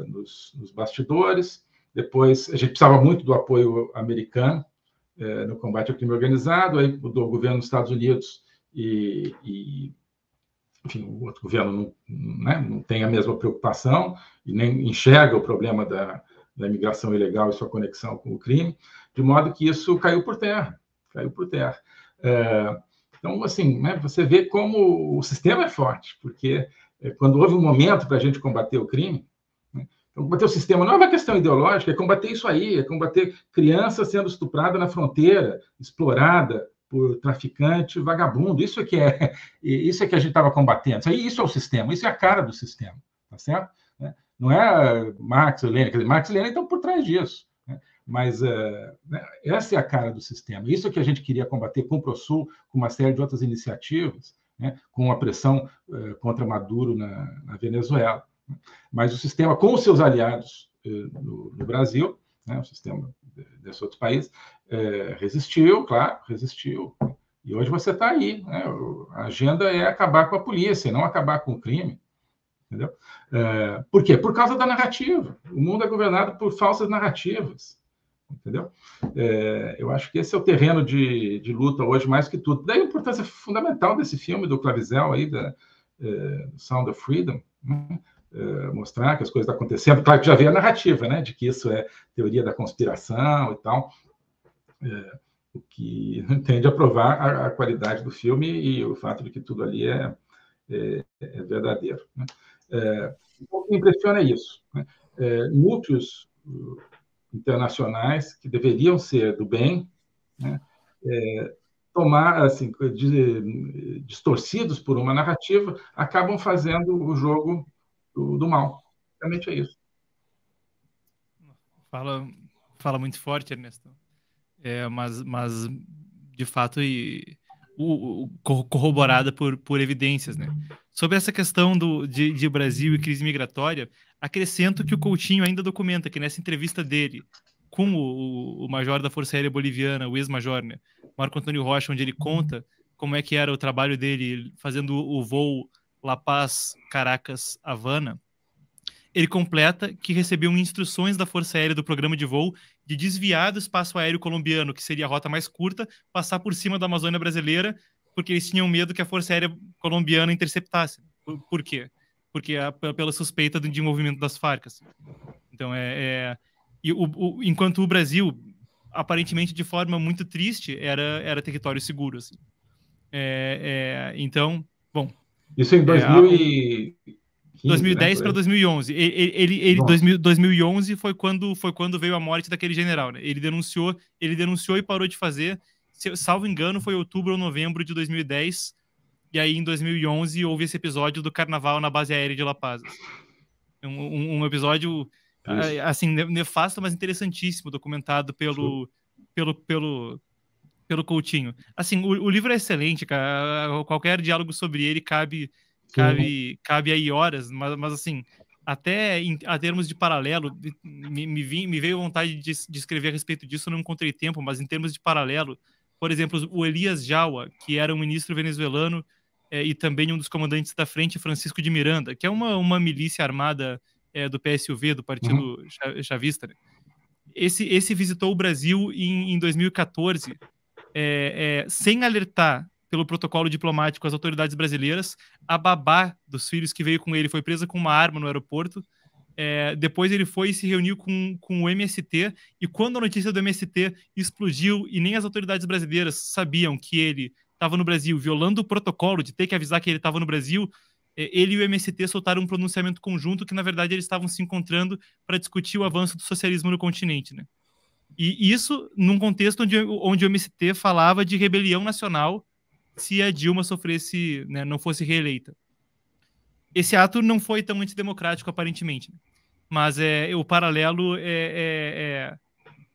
nos, nos bastidores. Depois, a gente precisava muito do apoio americano é, no combate ao crime organizado. Aí mudou o governo dos Estados Unidos e... e enfim, o outro governo não, né, não tem a mesma preocupação e nem enxerga o problema da, da imigração ilegal e sua conexão com o crime, de modo que isso caiu por terra, caiu por terra. É, então, assim, né, você vê como o sistema é forte, porque é, quando houve um momento para a gente combater o crime, né, então combater o sistema não é uma questão ideológica, é combater isso aí, é combater criança sendo estuprada na fronteira, explorada, por traficante, vagabundo. Isso é que é, isso é que a gente estava combatendo. Isso, aí, isso é o sistema, isso é a cara do sistema, tá certo? Não é Marx e Lenin, quer dizer, Marx e Lenin estão por trás disso, né? Mas é, essa é a cara do sistema. Isso é que a gente queria combater com o PRO-SUL, com uma série de outras iniciativas, né? Com a pressão é, contra Maduro na, na Venezuela. Mas o sistema, com os seus aliados é, no, no Brasil, né, o sistema desse outro país, é, resistiu, claro, resistiu. E hoje você está aí, né? A agenda é acabar com a polícia, não acabar com o crime. Entendeu? É, por quê? Por causa da narrativa. O mundo é governado por falsas narrativas. Entendeu? É, eu acho que esse é o terreno de, de luta hoje, mais que tudo. Daí a importância fundamental desse filme do Caviezel, aí, da é, Sound of Freedom, né? Mostrar que as coisas estão acontecendo. Claro que já veio a narrativa, né, de que isso é teoria da conspiração e tal, é, o que tende a provar a, a qualidade do filme e o fato de que tudo ali é, é, é verdadeiro, né? É, o que impressiona é isso, né? É, núcleos internacionais que deveriam ser do bem, né, é, tomar, assim, de, distorcidos por uma narrativa, acabam fazendo o jogo Do, do mal. Realmente é isso. Fala, fala muito forte, Ernesto. É, mas, mas, de fato, e, o, o, corroborada por, por evidências, né? Sobre essa questão do, de, de Brasil e crise migratória, acrescento que o Coutinho ainda documenta que nessa entrevista dele com o, o major da Força Aérea Boliviana, o ex-major, né, Marco Antônio Rocha, onde ele conta como é que era o trabalho dele fazendo o voo La Paz, Caracas, Havana, ele completa que recebeu instruções da Força Aérea do programa de voo de desviar do espaço aéreo colombiano, que seria a rota mais curta, passar por cima da Amazônia brasileira, porque eles tinham medo que a Força Aérea colombiana interceptasse. Por, por quê? Porque a, pela suspeita do desenvolvimento das Farc. Então, é... é e o, o, enquanto o Brasil, aparentemente de forma muito triste, era, era território seguro. Assim. É, é, então, bom... Isso em dois mil e... dois mil e dez, né, para dois mil e onze. Ele, ele, ele dois mil e onze foi quando, foi quando veio a morte daquele general, né? Ele denunciou, ele denunciou e parou de fazer. Se, salvo engano, foi outubro ou novembro de dois mil e dez. E aí, em dois mil e onze, houve esse episódio do carnaval na base aérea de La Paz. Um, um, um episódio, isso, assim, nefasto, mas interessantíssimo, documentado pelo, pelo, pelo, pelo Coutinho. Assim, o, o livro é excelente, cara. Qualquer diálogo sobre ele cabe... Cabe, cabe aí horas, mas, mas assim, até em a termos de paralelo, me, me, vi, me veio vontade de, de escrever a respeito disso, eu não encontrei tempo, mas em termos de paralelo, por exemplo, o Elias Jaua, que era um ministro venezuelano é, e também um dos comandantes da Frente Francisco de Miranda, que é uma, uma milícia armada é, do P S U V, do Partido uhum. Chavista, né? esse, esse visitou o Brasil em, em dois mil e quatorze, é, é, sem alertar pelo protocolo diplomático às autoridades brasileiras. A babá dos filhos que veio com ele foi presa com uma arma no aeroporto. É, depois ele foi e se reuniu com, com o M S T, e quando a notícia do M S T explodiu e nem as autoridades brasileiras sabiam que ele estava no Brasil, violando o protocolo de ter que avisar que ele estava no Brasil, é, ele e o M S T soltaram um pronunciamento conjunto que, na verdade, eles estavam se encontrando para discutir o avanço do socialismo no continente, né? E isso num contexto onde, onde o M S T falava de rebelião nacional se a Dilma sofresse, né, não fosse reeleita. Esse ato não foi tão antidemocrático, aparentemente, né? Mas é, o paralelo é, é, é...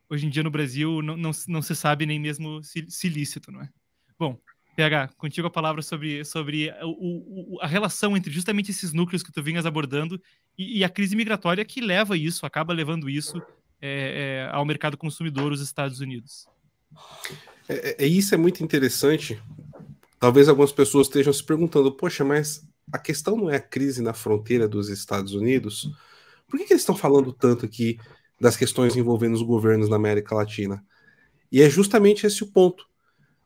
Hoje em dia, no Brasil, não, não, não se sabe nem mesmo se, se lícito, não é? Bom, P H, contigo a palavra sobre, sobre o, o, a relação entre justamente esses núcleos que tu vinhas abordando e, e a crise migratória que leva isso, acaba levando isso é, é, ao mercado consumidor, os Estados Unidos. É, é, isso é muito interessante. Talvez algumas pessoas estejam se perguntando, poxa, mas a questão não é a crise na fronteira dos Estados Unidos? Por que, que eles estão falando tanto aqui das questões envolvendo os governos na América Latina? E é justamente esse o ponto.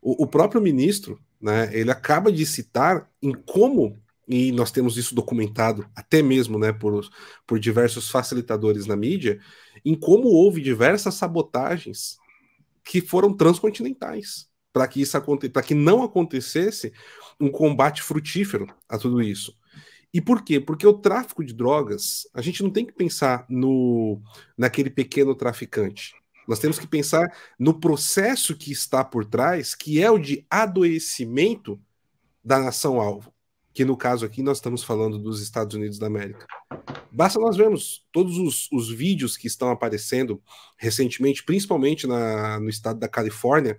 O, o próprio ministro, né, ele acaba de citar em como, e nós temos isso documentado até mesmo, né, por, por diversos facilitadores na mídia, em como houve diversas sabotagens que foram transcontinentais, para que isso aconte... para que não acontecesse um combate frutífero a tudo isso. E por quê? Porque o tráfico de drogas, a gente não tem que pensar no naquele pequeno traficante. Nós temos que pensar no processo que está por trás, que é o de adoecimento da nação-alvo, que no caso aqui nós estamos falando dos Estados Unidos da América. Basta nós vermos todos os, os vídeos que estão aparecendo recentemente, principalmente na, no estado da Califórnia,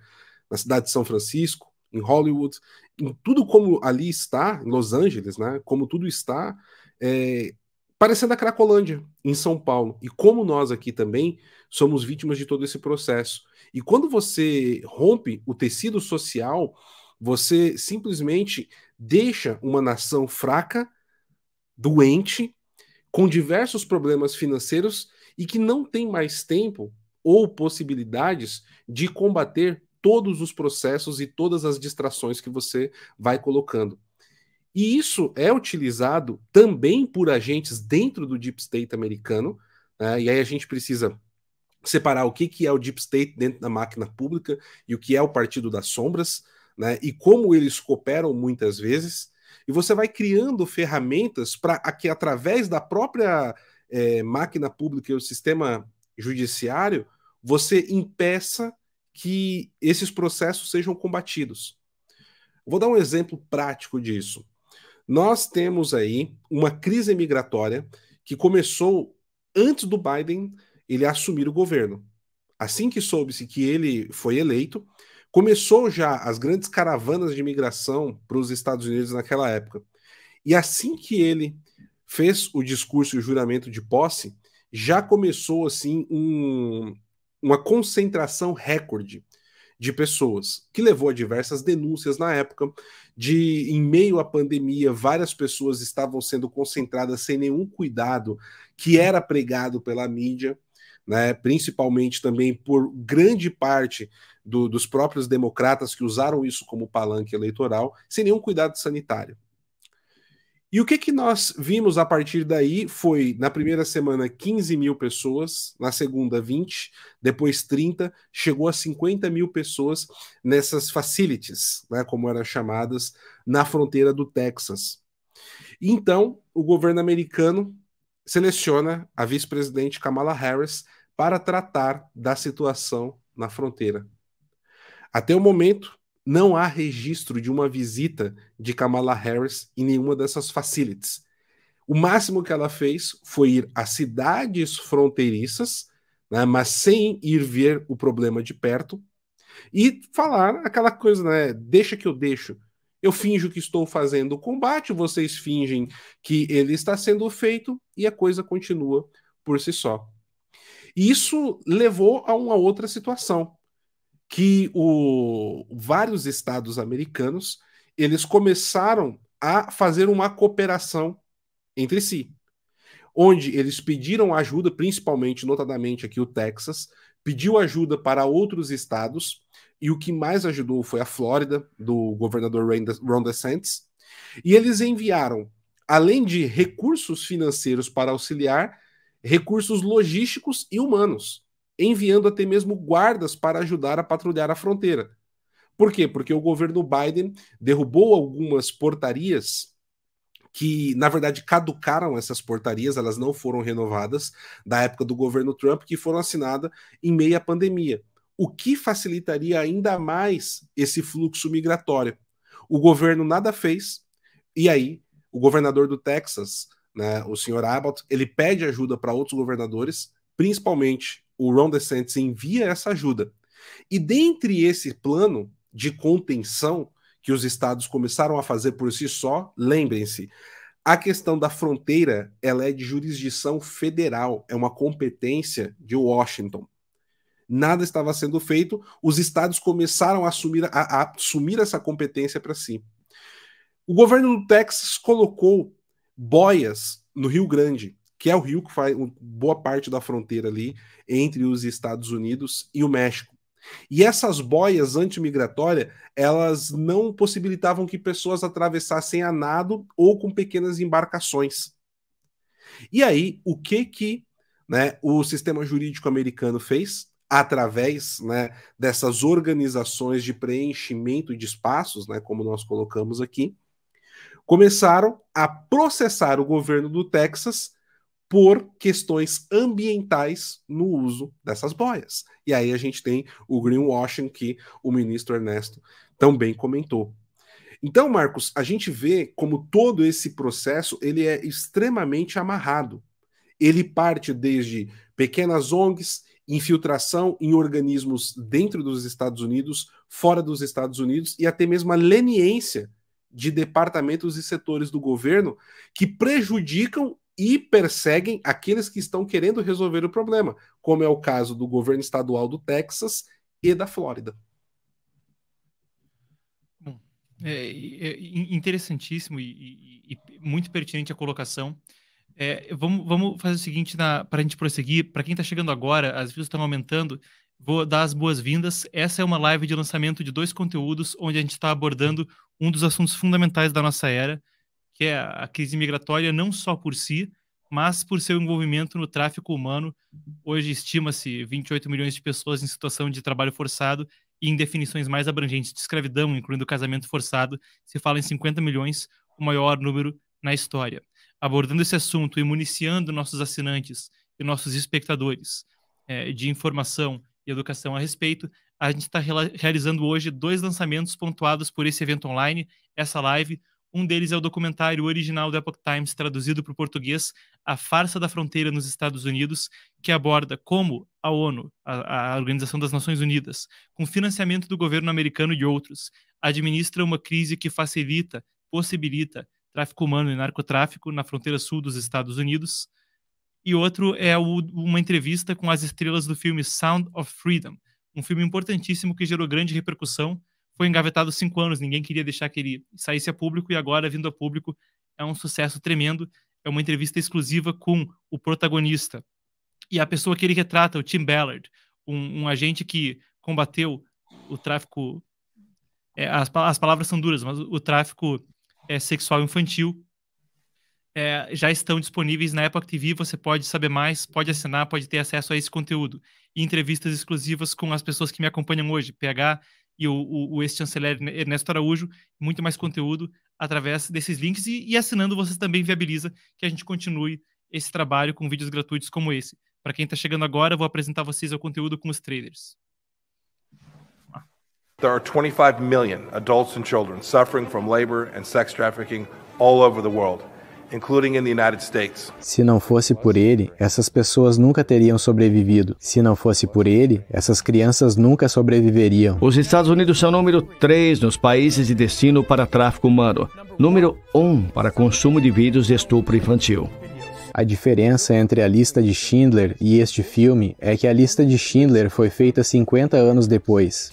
na cidade de São Francisco, em Hollywood, em tudo como ali está, em Los Angeles, né? Como tudo está, é, parecendo a Cracolândia, em São Paulo. E como nós aqui também somos vítimas de todo esse processo. E quando você rompe o tecido social, você simplesmente deixa uma nação fraca, doente, com diversos problemas financeiros e que não tem mais tempo ou possibilidades de combater todos os processos e todas as distrações que você vai colocando. E isso é utilizado também por agentes dentro do Deep State americano, né? E aí a gente precisa separar o que, que é o Deep State dentro da máquina pública e o que é o Partido das Sombras, né? E como eles cooperam muitas vezes, e você vai criando ferramentas para que, através da própria é, máquina pública e o sistema judiciário, você impeça que esses processos sejam combatidos. Vou dar um exemplo prático disso. Nós temos aí uma crise migratória que começou antes do Biden ele assumir o governo. Assim que soube-se que ele foi eleito, começou já as grandes caravanas de migração para os Estados Unidos naquela época. E assim que ele fez o discurso e o juramento de posse, já começou assim um... uma concentração recorde de pessoas, que levou a diversas denúncias na época de, em meio à pandemia, várias pessoas estavam sendo concentradas sem nenhum cuidado que era pregado pela mídia, né, principalmente também por grande parte do, dos próprios democratas que usaram isso como palanque eleitoral, sem nenhum cuidado sanitário. E o que, que nós vimos a partir daí foi, na primeira semana, quinze mil pessoas, na segunda, vinte, depois trinta, chegou a cinquenta mil pessoas nessas facilities, né, como eram chamadas, na fronteira do Texas. Então, o governo americano seleciona a vice-presidente Kamala Harris para tratar da situação na fronteira. Até o momento, não há registro de uma visita de Kamala Harris em nenhuma dessas facilities. O máximo que ela fez foi ir a cidades fronteiriças, né, mas sem ir ver o problema de perto, e falar aquela coisa, né, deixa que eu deixo. Eu finjo que estou fazendo o combate, vocês fingem que ele está sendo feito, e a coisa continua por si só. Isso levou a uma outra situação, que o, vários estados americanos eles começaram a fazer uma cooperação entre si, onde eles pediram ajuda, principalmente, notadamente aqui o Texas, pediu ajuda para outros estados, e o que mais ajudou foi a Flórida, do governador Ron DeSantis, e eles enviaram, além de recursos financeiros para auxiliar, recursos logísticos e humanos, enviando até mesmo guardas para ajudar a patrulhar a fronteira. Por quê? Porque o governo Biden derrubou algumas portarias que, na verdade, caducaram essas portarias, elas não foram renovadas, da época do governo Trump, que foram assinadas em meio à pandemia, o que facilitaria ainda mais esse fluxo migratório. O governo nada fez, e aí o governador do Texas, né, o senhor Abbott, ele pede ajuda para outros governadores, principalmente o Ron DeSantis envia essa ajuda. E dentre esse plano de contenção que os estados começaram a fazer por si só, lembrem-se, a questão da fronteira ela é de jurisdição federal, é uma competência de Washington. Nada estava sendo feito, os estados começaram a assumir, a, a assumir essa competência para si. O governo do Texas colocou boias no Rio Grande, que é o rio que faz boa parte da fronteira ali entre os Estados Unidos e o México. E essas boias antimigratórias, elas não possibilitavam que pessoas atravessassem a nado ou com pequenas embarcações. E aí, o que que, né, o sistema jurídico americano fez? Através, né, dessas organizações de preenchimento de espaços, né, como nós colocamos aqui, começaram a processar o governo do Texas por questões ambientais no uso dessas boias. E aí a gente tem o greenwashing que o ministro Ernesto também comentou. Então, Marcos, a gente vê como todo esse processo ele é extremamente amarrado. Ele parte desde pequenas O N Gs, infiltração em organismos dentro dos Estados Unidos, fora dos Estados Unidos, e até mesmo a leniência de departamentos e setores do governo que prejudicam e perseguem aqueles que estão querendo resolver o problema, como é o caso do governo estadual do Texas e da Flórida. Bom, é, é interessantíssimo e, e, e muito pertinente a colocação. É, vamos, vamos fazer o seguinte, para a gente prosseguir, para quem está chegando agora, as views estão aumentando, vou dar as boas-vindas. Essa é uma live de lançamento de dois conteúdos, onde a gente está abordando um dos assuntos fundamentais da nossa era, que é a crise migratória não só por si, mas por seu envolvimento no tráfico humano. Hoje estima-se vinte e oito milhões de pessoas em situação de trabalho forçado e em definições mais abrangentes de escravidão, incluindo casamento forçado, se fala em cinquenta milhões, o maior número na história. Abordando esse assunto e municiando nossos assinantes e nossos espectadores é, de informação e educação a respeito, a gente está realizando hoje dois lançamentos pontuados por esse evento online, essa live. Um deles é o documentário original do Epoch Times, traduzido para o português, A Farsa da Fronteira nos Estados Unidos, que aborda como a ONU, a, a Organização das Nações Unidas, com financiamento do governo americano e outros, administra uma crise que facilita, possibilita, tráfico humano e narcotráfico na fronteira sul dos Estados Unidos. E outro é o, uma entrevista com as estrelas do filme Sound of Freedom, um filme importantíssimo que gerou grande repercussão, foi engavetado cinco anos, ninguém queria deixar que ele saísse a público, e agora, vindo a público, é um sucesso tremendo. É uma entrevista exclusiva com o protagonista e a pessoa que ele retrata, o Tim Ballard, um, um agente que combateu o tráfico, é, as, as palavras são duras, mas o tráfico é, sexual infantil. É, já estão disponíveis na Epoch T V, você pode saber mais, pode assinar, pode ter acesso a esse conteúdo. E entrevistas exclusivas com as pessoas que me acompanham hoje, P H e o, o, o ex-chanceler Ernesto Araújo, muito mais conteúdo através desses links, e, e assinando você também viabiliza que a gente continue esse trabalho com vídeos gratuitos como esse. Para quem está chegando agora, vou apresentar vocês o conteúdo com os trailers. There are twenty-five million adults and children suffering from labor and sex trafficking all over the world, including in the United States. Se não fosse por ele, essas pessoas nunca teriam sobrevivido. Se não fosse por ele, essas crianças nunca sobreviveriam. Os Estados Unidos são número três nos países de destino para tráfico humano, número um para consumo de vídeos de estupro infantil. A diferença entre a lista de Schindler e este filme é que a lista de Schindler foi feita cinquenta anos depois.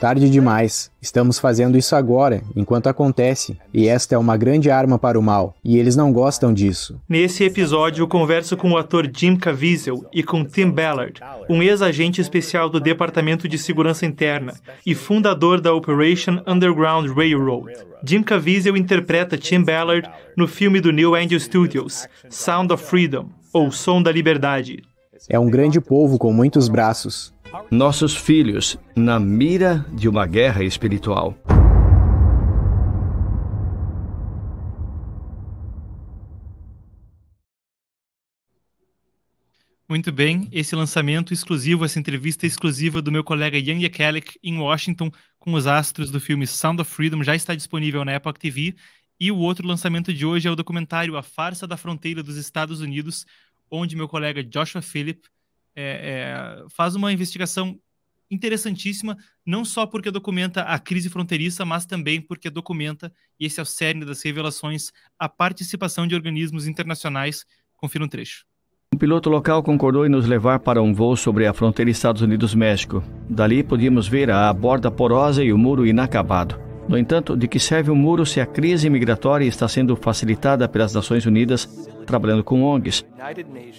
Tarde demais. Estamos fazendo isso agora, enquanto acontece. E esta é uma grande arma para o mal. E eles não gostam disso. Nesse episódio, eu converso com o ator Jim Caviezel e com Tim Ballard, um ex-agente especial do Departamento de Segurança Interna e fundador da Operation Underground Railroad. Jim Caviezel interpreta Tim Ballard no filme do New Angel Studios, Sound of Freedom, ou Som da Liberdade. É um grande povo com muitos braços. Nossos filhos, na mira de uma guerra espiritual. Muito bem, esse lançamento exclusivo, essa entrevista exclusiva do meu colega Ian Jekelec em Washington com os astros do filme Sound of Freedom já está disponível na Epoch T V. E o outro lançamento de hoje é o documentário A Farsa da Fronteira dos Estados Unidos, onde meu colega Joshua Phillip é, é, faz uma investigação interessantíssima, não só porque documenta a crise fronteiriça, mas também porque documenta, e esse é o cerne das revelações, a participação de organismos internacionais. Confira um trecho. Um piloto local concordou em nos levar para um voo sobre a fronteira Estados Unidos-México. Dali podíamos ver a borda porosa e o muro inacabado. No entanto, de que serve o muro se a crise migratória está sendo facilitada pelas Nações Unidas, trabalhando com O N Gs,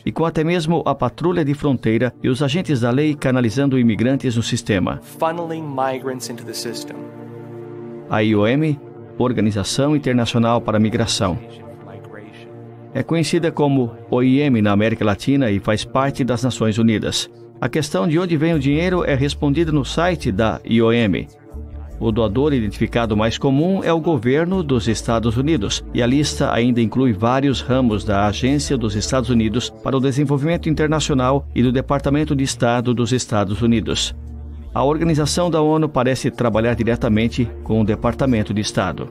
e com até mesmo a patrulha de fronteira e os agentes da lei canalizando imigrantes no sistema? A I O M, Organização Internacional para a Migração, é conhecida como O I M na América Latina e faz parte das Nações Unidas. A questão de onde vem o dinheiro é respondida no site da I O M. O doador identificado mais comum é o governo dos Estados Unidos, e a lista ainda inclui vários ramos da Agência dos Estados Unidos para o Desenvolvimento Internacional e do Departamento de Estado dos Estados Unidos. A organização da ONU parece trabalhar diretamente com o Departamento de Estado.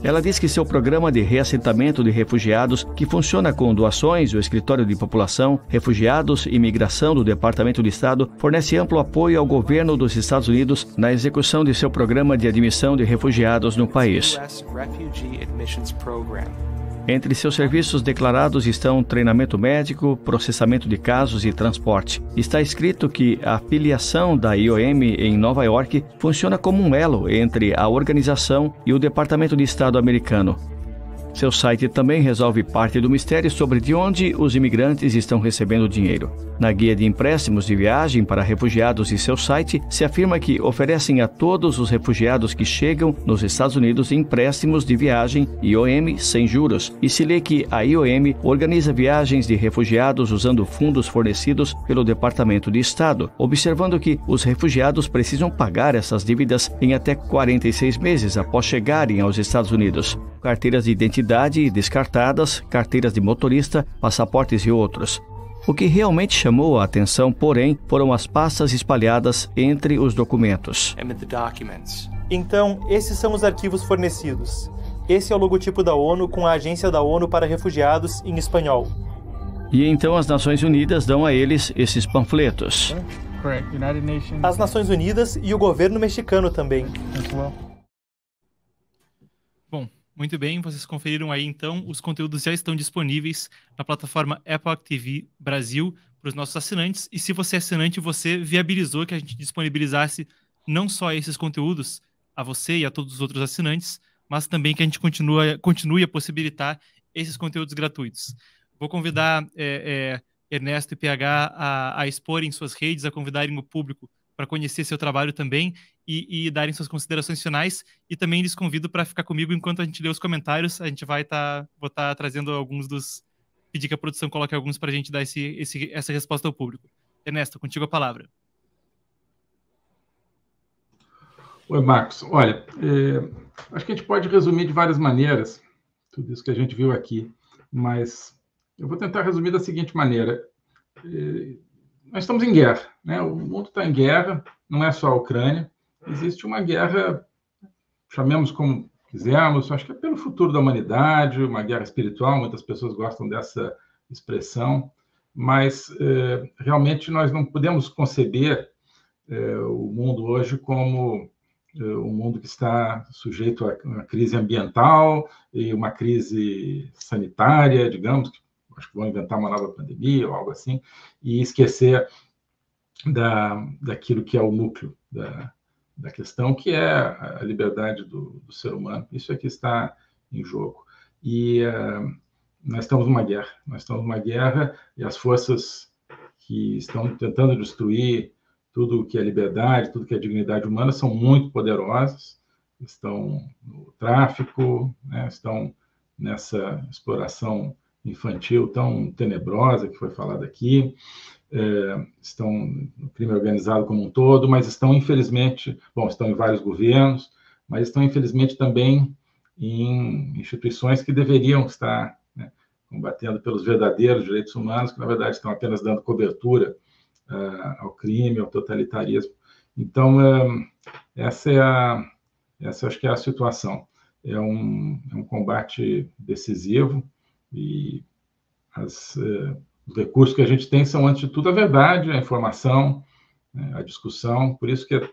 Ela diz que seu programa de reassentamento de refugiados, que funciona com doações, o Escritório de População, Refugiados e Imigração do Departamento de Estado, fornece amplo apoio ao governo dos Estados Unidos na execução de seu programa de admissão de refugiados no país. Entre seus serviços declarados estão treinamento médico, processamento de casos e transporte. Está escrito que a filiação da I O M em Nova York funciona como um elo entre a organização e o Departamento de Estado americano. Seu site também resolve parte do mistério sobre de onde os imigrantes estão recebendo dinheiro. Na guia de empréstimos de viagem para refugiados e seu site, se afirma que oferecem a todos os refugiados que chegam nos Estados Unidos empréstimos de viagem I O M sem juros, e se lê que a I O M organiza viagens de refugiados usando fundos fornecidos pelo Departamento de Estado, observando que os refugiados precisam pagar essas dívidas em até quarenta e seis meses após chegarem aos Estados Unidos. Carteiras de identidade descartadas, carteiras de motorista, passaportes e outros. O que realmente chamou a atenção, porém, foram as pastas espalhadas entre os documentos. Então, esses são os arquivos fornecidos. Esse é o logotipo da ONU com a Agência da ONU para Refugiados em espanhol. E então as Nações Unidas dão a eles esses panfletos. As Nações Unidas e o governo mexicano também. Bom, muito bem, vocês conferiram aí então, os conteúdos já estão disponíveis na plataforma Epoch T V Brasil. para os nossos assinantes. E se você é assinante, você viabilizou que a gente disponibilizasse não só esses conteúdos a você e a todos os outros assinantes, mas também que a gente continua, continue a possibilitar esses conteúdos gratuitos. Vou convidar é, é, Ernesto e P H a, a exporem suas redes, a convidarem o público para conhecer seu trabalho também e, e darem suas considerações finais. E também lhes convido para ficar comigo enquanto a gente lê os comentários. A gente vai estar tá, vou tá trazendo alguns dos... pedir que a produção coloque alguns para a gente dar esse, esse, essa resposta ao público. Ernesto, contigo a palavra. Oi, Marcos. Olha, é, acho que a gente pode resumir de várias maneiras tudo isso que a gente viu aqui, mas eu vou tentar resumir da seguinte maneira. É, nós estamos em guerra, né? O mundo está em guerra, não é só a Ucrânia. Existe uma guerra, chamemos como quisermos, acho que é pelo futuro da humanidade, uma guerra espiritual, muitas pessoas gostam dessa expressão, mas é, realmente nós não podemos conceber é, o mundo hoje como... um mundo que está sujeito a uma crise ambiental e uma crise sanitária, digamos, acho que vão inventar uma nova pandemia ou algo assim, e esquecer da, daquilo que é o núcleo da, da questão, que é a liberdade do, do ser humano. Isso é que está em jogo. E uh, nós estamos numa guerra, nós estamos numa guerra e as forças que estão tentando destruir tudo que é liberdade, tudo que é dignidade humana, são muito poderosas, estão no tráfico, né? Estão nessa exploração infantil tão tenebrosa que foi falada aqui, é, estão no crime organizado como um todo, mas estão, infelizmente, bom, estão em vários governos, mas estão, infelizmente, também em instituições que deveriam estar, né, combatendo pelos verdadeiros direitos humanos, que, na verdade, estão apenas dando cobertura ao crime, ao totalitarismo. Então, essa é a, essa acho que é a situação. É um, é um combate decisivo e as, os recursos que a gente tem são, antes de tudo, a verdade, a informação, a discussão. Por isso que é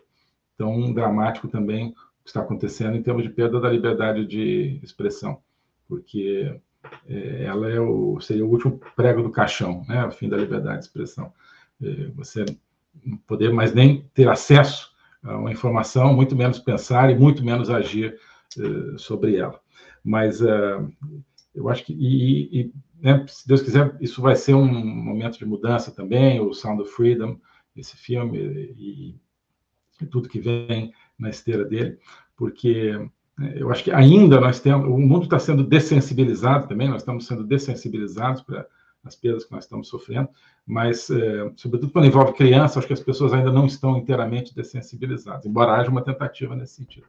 tão dramático também o que está acontecendo em termos de perda da liberdade de expressão, porque ela é o, seria o último prego do caixão, né? O fim da liberdade de expressão. Você não poder mais nem ter acesso a uma informação, muito menos pensar e muito menos agir uh, sobre ela. Mas uh, eu acho que, e, e, né, se Deus quiser, isso vai ser um momento de mudança também, o Sound of Freedom, esse filme, e, e tudo que vem na esteira dele, porque eu acho que ainda nós temos, o mundo está sendo dessensibilizado também, nós estamos sendo dessensibilizados para as perdas que nós estamos sofrendo, mas, eh, sobretudo quando envolve criança, acho que as pessoas ainda não estão inteiramente dessensibilizadas, embora haja uma tentativa nesse sentido,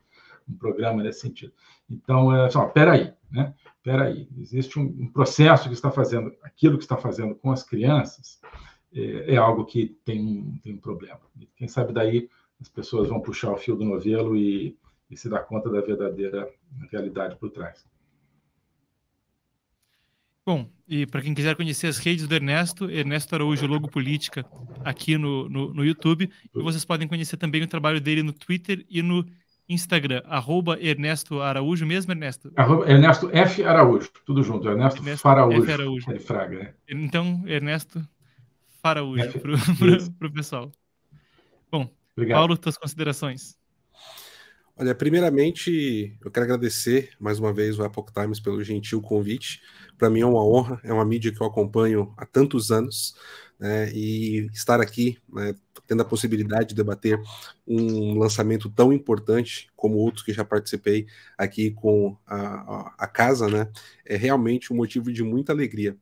um programa nesse sentido. Então, é só, peraí, né? Peraí, existe um, um processo que está fazendo, aquilo que está fazendo com as crianças eh, é algo que tem um, tem um problema. E quem sabe daí as pessoas vão puxar o fio do novelo e, e se dar conta da verdadeira realidade por trás. Bom, e para quem quiser conhecer as redes do Ernesto, Ernesto Araújo, Logo Política, aqui no, no, no YouTube. E vocês podem conhecer também o trabalho dele no Twitter e no Instagram. Arroba Ernesto Araújo, mesmo, Ernesto? Arroba Ernesto F. Araújo, tudo junto. Ernesto, Ernesto Faraújo. F. Araújo. É Fraga, né? Então, Ernesto Faraújo, para o pessoal. Bom, obrigado. Paulo, suas considerações. Olha, primeiramente, eu quero agradecer mais uma vez o Epoch Times pelo gentil convite. Para mim é uma honra, é uma mídia que eu acompanho há tantos anos, né, e estar aqui, né, tendo a possibilidade de debater um lançamento tão importante como outros que já participei aqui com a, a casa, né, é realmente um motivo de muita alegria.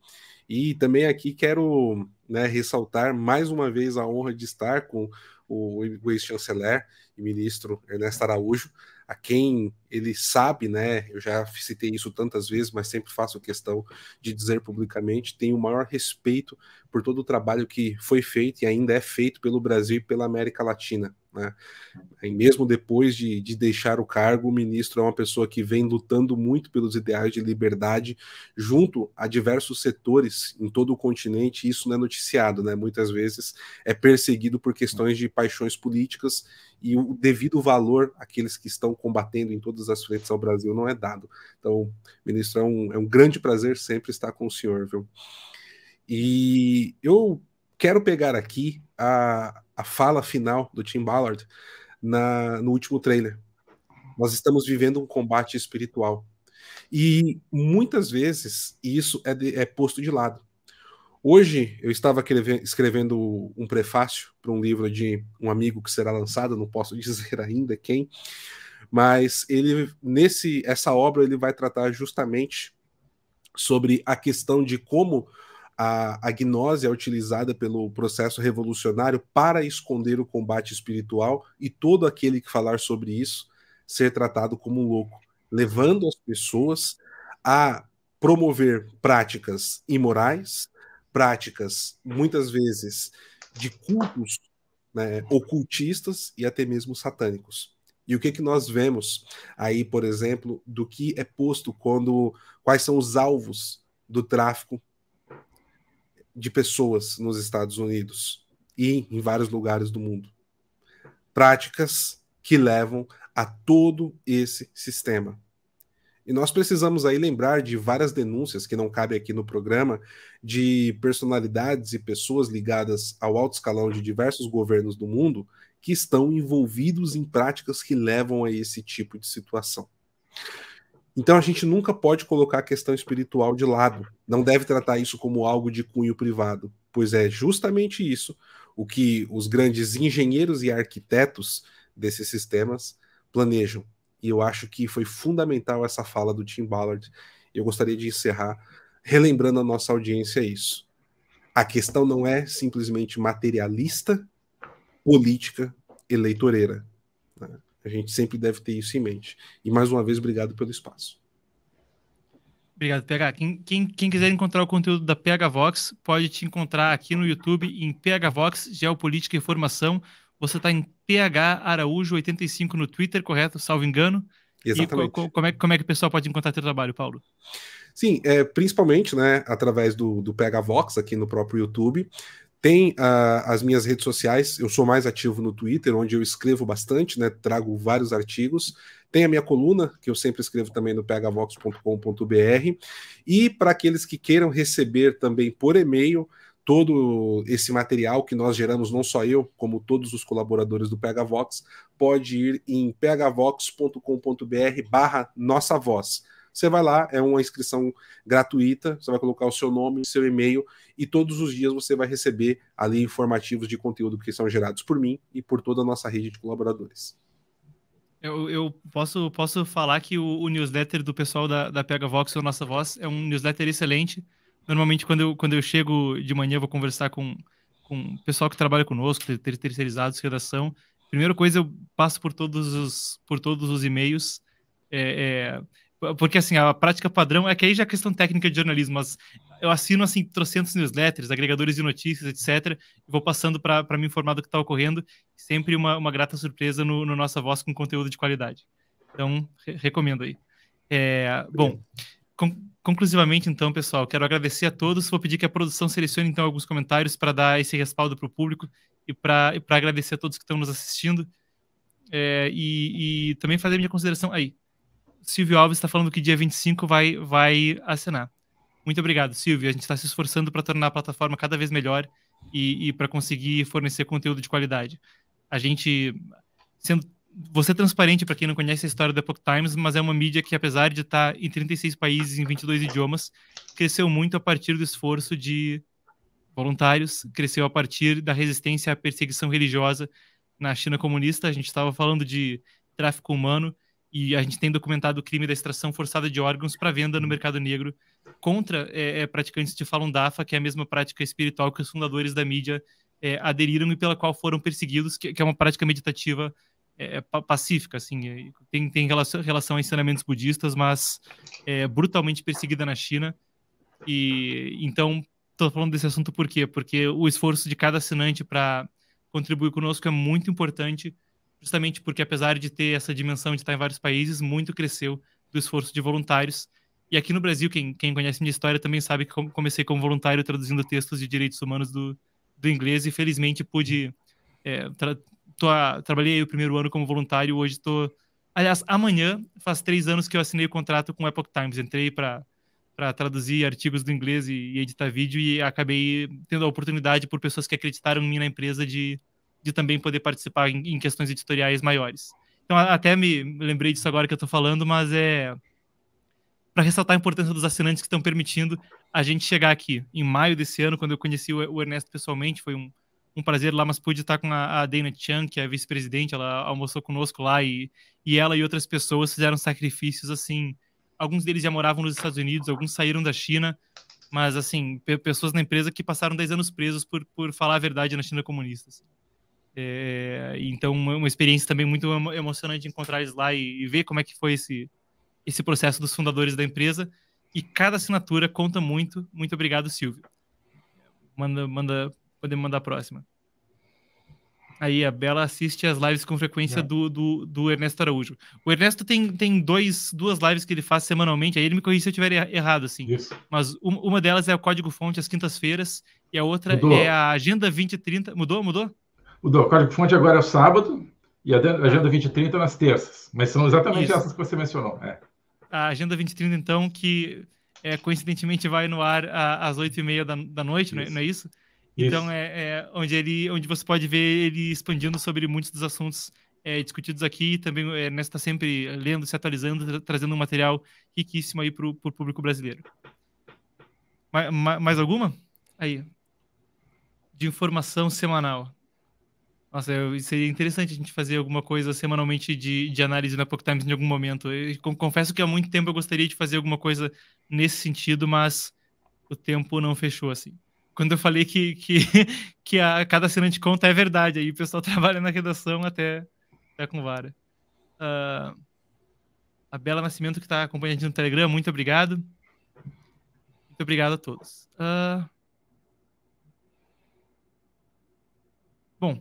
E também aqui quero, né, ressaltar mais uma vez a honra de estar com o ex-chanceler e ministro Ernesto Araújo, a quem ele sabe, né, eu já citei isso tantas vezes, mas sempre faço questão de dizer publicamente, tenho o maior respeito por todo o trabalho que foi feito e ainda é feito pelo Brasil e pela América Latina, né, e mesmo depois de, de deixar o cargo, o ministro é uma pessoa que vem lutando muito pelos ideais de liberdade junto a diversos setores em todo o continente, e isso não é noticiado, né, muitas vezes é perseguido por questões de paixões políticas e o devido valor àqueles que estão combatendo em todas as frentes ao Brasil não é dado. Então, ministro, é um, é um grande prazer sempre estar com o senhor, viu? E eu Quero pegar aqui a, a fala final do Tim Ballard na, no último trailer. Nós estamos vivendo um combate espiritual. E muitas vezes isso é, de, é posto de lado. Hoje eu estava escrevendo um prefácio para um livro de um amigo que será lançado, não posso dizer ainda quem, mas ele, nesse, essa obra ele vai tratar justamente sobre a questão de como a, a gnose é utilizada pelo processo revolucionário para esconder o combate espiritual e todo aquele que falar sobre isso ser tratado como um louco, levando as pessoas a promover práticas imorais, práticas, muitas vezes, de cultos, né, ocultistas e até mesmo satânicos. E o que, que nós vemos aí, por exemplo, do que é posto quando... Quais são os alvos do tráfico de pessoas nos Estados Unidos e em vários lugares do mundo? Práticas que levam a todo esse sistema. E nós precisamos aí lembrar de várias denúncias que não cabem aqui no programa, de personalidades e pessoas ligadas ao alto escalão de diversos governos do mundo que estão envolvidos em práticas que levam a esse tipo de situação. Então a gente nunca pode colocar a questão espiritual de lado, não deve tratar isso como algo de cunho privado, pois é justamente isso o que os grandes engenheiros e arquitetos desses sistemas planejam. E eu acho que foi fundamental essa fala do Tim Ballard. Eu gostaria de encerrar relembrando a nossa audiência isso. A questão não é simplesmente materialista, política, eleitoreira. A gente sempre deve ter isso em mente. E, mais uma vez, obrigado pelo espaço. Obrigado, P H. Quem, quem, quem quiser encontrar o conteúdo da P H Vox, pode te encontrar aqui no YouTube em P H Vox, Geopolítica e Informação. Você está em P H Araújo oitenta e cinco no Twitter, correto? Salvo engano. Exatamente. E co como, é, como é que o pessoal pode encontrar teu trabalho, Paulo? Sim, é, principalmente, né, através do, do P H Vox aqui no próprio YouTube. Tem uh, as minhas redes sociais, eu sou mais ativo no Twitter, onde eu escrevo bastante, né, trago vários artigos. Tem a minha coluna, que eu sempre escrevo também no pegavox ponto com ponto br. E para aqueles que queiram receber também por e-mail todo esse material que nós geramos, não só eu, como todos os colaboradores do P H Vox, pode ir em pegavox ponto com ponto br barra Nossa Voz. Você vai lá, é uma inscrição gratuita, você vai colocar o seu nome, seu e-mail, e todos os dias você vai receber ali informativos de conteúdo que são gerados por mim e por toda a nossa rede de colaboradores. Eu, eu posso, posso falar que o, o newsletter do pessoal da, da P H Vox, o Nossa Voz, é um newsletter excelente. Normalmente, quando eu, quando eu chego de manhã, eu vou conversar com, com o pessoal que trabalha conosco, ter, ter terceirizados, redação. Primeira coisa, eu passo por todos os, por todos os e-mails, é, é, porque assim, a prática padrão, é que aí já é questão técnica de jornalismo, mas eu assino assim, trocentos newsletters, agregadores de notícias, etcétera, e vou passando para me informar do que está ocorrendo, sempre uma, uma grata surpresa no, no Nossa Voz com conteúdo de qualidade. Então, re recomendo aí. É, bom... Conclusivamente, então, pessoal, quero agradecer a todos. Vou pedir que a produção selecione, então, alguns comentários para dar esse respaldo para o público e para agradecer a todos que estão nos assistindo. É, e, e também fazer minha consideração aí. Silvio Alves está falando que dia vinte e cinco vai, vai assinar. Muito obrigado, Silvio. A gente está se esforçando para tornar a plataforma cada vez melhor e, e para conseguir fornecer conteúdo de qualidade. A gente... sendo Vou ser transparente para quem não conhece a história do Epoch Times, mas é uma mídia que, apesar de estar em trinta e seis países, em vinte e dois idiomas, cresceu muito a partir do esforço de voluntários, cresceu a partir da resistência à perseguição religiosa na China comunista. A gente estava falando de tráfico humano e a gente tem documentado o crime da extração forçada de órgãos para venda no mercado negro contra é, é, praticantes de Falun Dafa, que é a mesma prática espiritual que os fundadores da mídia é, aderiram e pela qual foram perseguidos, que, que é uma prática meditativa É, pacífica, assim, tem, tem relação, relação a ensinamentos budistas, mas é brutalmente perseguida na China. E então estou falando desse assunto por quê? Porque o esforço de cada assinante para contribuir conosco é muito importante, justamente porque, apesar de ter essa dimensão de estar em vários países, muito cresceu do esforço de voluntários. E aqui no Brasil, quem, quem conhece minha história também sabe que comecei como voluntário traduzindo textos de direitos humanos do, do inglês e felizmente pude é, Tô a, trabalhei o primeiro ano como voluntário, hoje estou... Tô... Aliás, amanhã faz três anos que eu assinei o contrato com o Epoch Times. Entrei para para traduzir artigos do inglês e, e editar vídeo, e acabei tendo a oportunidade, por pessoas que acreditaram em mim na empresa, de, de também poder participar em, em questões editoriais maiores. Então, a, até me lembrei disso agora que eu estou falando, mas é para ressaltar a importância dos assinantes que estão permitindo a gente chegar aqui. Em maio desse ano, quando eu conheci o, o Ernesto pessoalmente, foi um, um prazer lá, mas pude estar com a, a Dana Chan, que é a vice-presidente, ela almoçou conosco lá, e, e ela e outras pessoas fizeram sacrifícios, assim... Alguns deles já moravam nos Estados Unidos, alguns saíram da China, mas, assim, pessoas na empresa que passaram dez anos presos por, por falar a verdade na China comunista. Assim. É, então, uma experiência também muito emocionante de encontrar eles lá e, e ver como é que foi esse, esse processo dos fundadores da empresa. E cada assinatura conta muito. Muito obrigado, Silvio. Manda, manda, podemos mandar a próxima. Aí, a Bela assiste as lives com frequência do, do, do Ernesto Araújo. O Ernesto tem, tem dois, duas lives que ele faz semanalmente, aí ele me corrige se eu estiver errado, assim. Isso. Mas um, uma delas é o Código Fonte, às quintas-feiras, e a outra mudou. É a Agenda vinte e trinta. Mudou, mudou? Mudou. O Código Fonte agora é o sábado, e a Agenda vinte e trinta é nas terças. Mas são exatamente Isso. essas que você mencionou. É. A Agenda vinte e trinta, então, que é, coincidentemente vai no ar às oito e meia da, da noite, isso. não é isso? Então, é, é onde, ele, onde você pode ver ele expandindo sobre muitos dos assuntos é, discutidos aqui. Também o Ernesto está sempre lendo, se atualizando, tra trazendo um material riquíssimo aí para o público brasileiro. Ma ma mais alguma? Aí. De informação semanal. Nossa, eu, seria interessante a gente fazer alguma coisa semanalmente de, de análise na Epoch Times em algum momento. Eu, confesso que há muito tempo eu gostaria de fazer alguma coisa nesse sentido, mas o tempo não fechou assim. Quando eu falei que, que, que a cada assinante conta, é verdade. Aí o pessoal trabalha na redação até, até com vara. Uh, a Bela Nascimento, que está acompanhando no Telegram, muito obrigado. Muito obrigado a todos. Uh, bom,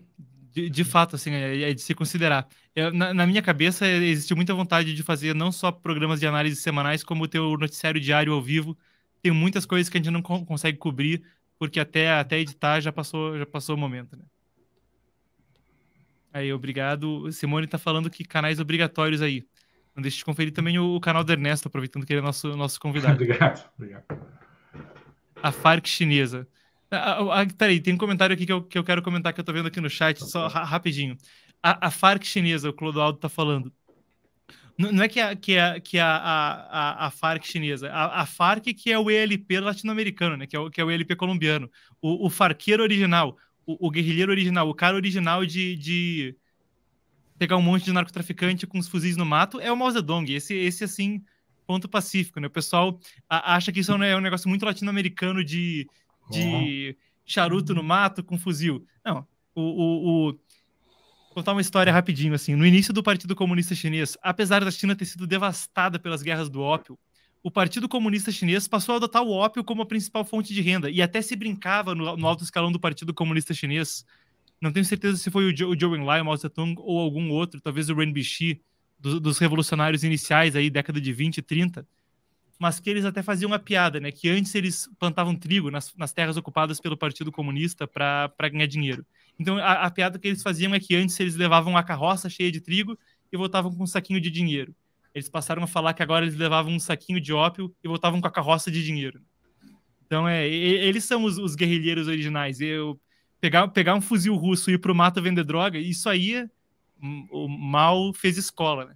de, de fato, assim, é, é de se considerar. Eu, na, na minha cabeça, existiu muita vontade de fazer não só programas de análise semanais, como ter o noticiário diário ao vivo. Tem muitas coisas que a gente não co- consegue cobrir, porque até, até editar já passou, já passou o momento, né? Aí, obrigado. Simone tá falando que canais obrigatórios aí. Não deixe de conferir também o, o canal do Ernesto, aproveitando que ele é nosso, nosso convidado. Obrigado, obrigado. A F A R C chinesa. Ah, ah, peraí, tem um comentário aqui que eu, que eu quero comentar, que eu tô vendo aqui no chat, só ra rapidinho. A, a F A R C chinesa, o Clodoaldo tá falando. Não, não é que a, que a, que a, a, a F A R C chinesa, a, a F A R C que é o E L P latino-americano, né? que, é que é o E L P colombiano, o, o farqueiro original, o, o guerrilheiro original, o cara original de, de pegar um monte de narcotraficante com os fuzis no mato é o Mao Zedong, esse, esse assim, ponto pacífico, né? O pessoal a, acha que isso é um negócio muito latino-americano de, de charuto no mato com fuzil. Não, o... o, o contar uma história rapidinho, assim. No início do Partido Comunista Chinês, apesar da China ter sido devastada pelas guerras do ópio, o Partido Comunista Chinês passou a adotar o ópio como a principal fonte de renda, e até se brincava no, no alto escalão do Partido Comunista Chinês. Não tenho certeza se foi o Zhou jo, Enlai, o Mao Zedong ou algum outro, talvez o Ren Bishi, do, dos revolucionários iniciais, aí, década de vinte e trinta, mas que eles até faziam uma piada, né? Que antes eles plantavam trigo nas, nas terras ocupadas pelo Partido Comunista para ganhar dinheiro. Então, a, a piada que eles faziam é que antes eles levavam a carroça cheia de trigo e voltavam com um saquinho de dinheiro. Eles passaram a falar que agora eles levavam um saquinho de ópio e voltavam com a carroça de dinheiro. Então, é, eles são os, os guerrilheiros originais. Eu, pegar, pegar um fuzil russo e ir pro mato vender droga, isso aí o mal fez escola, né?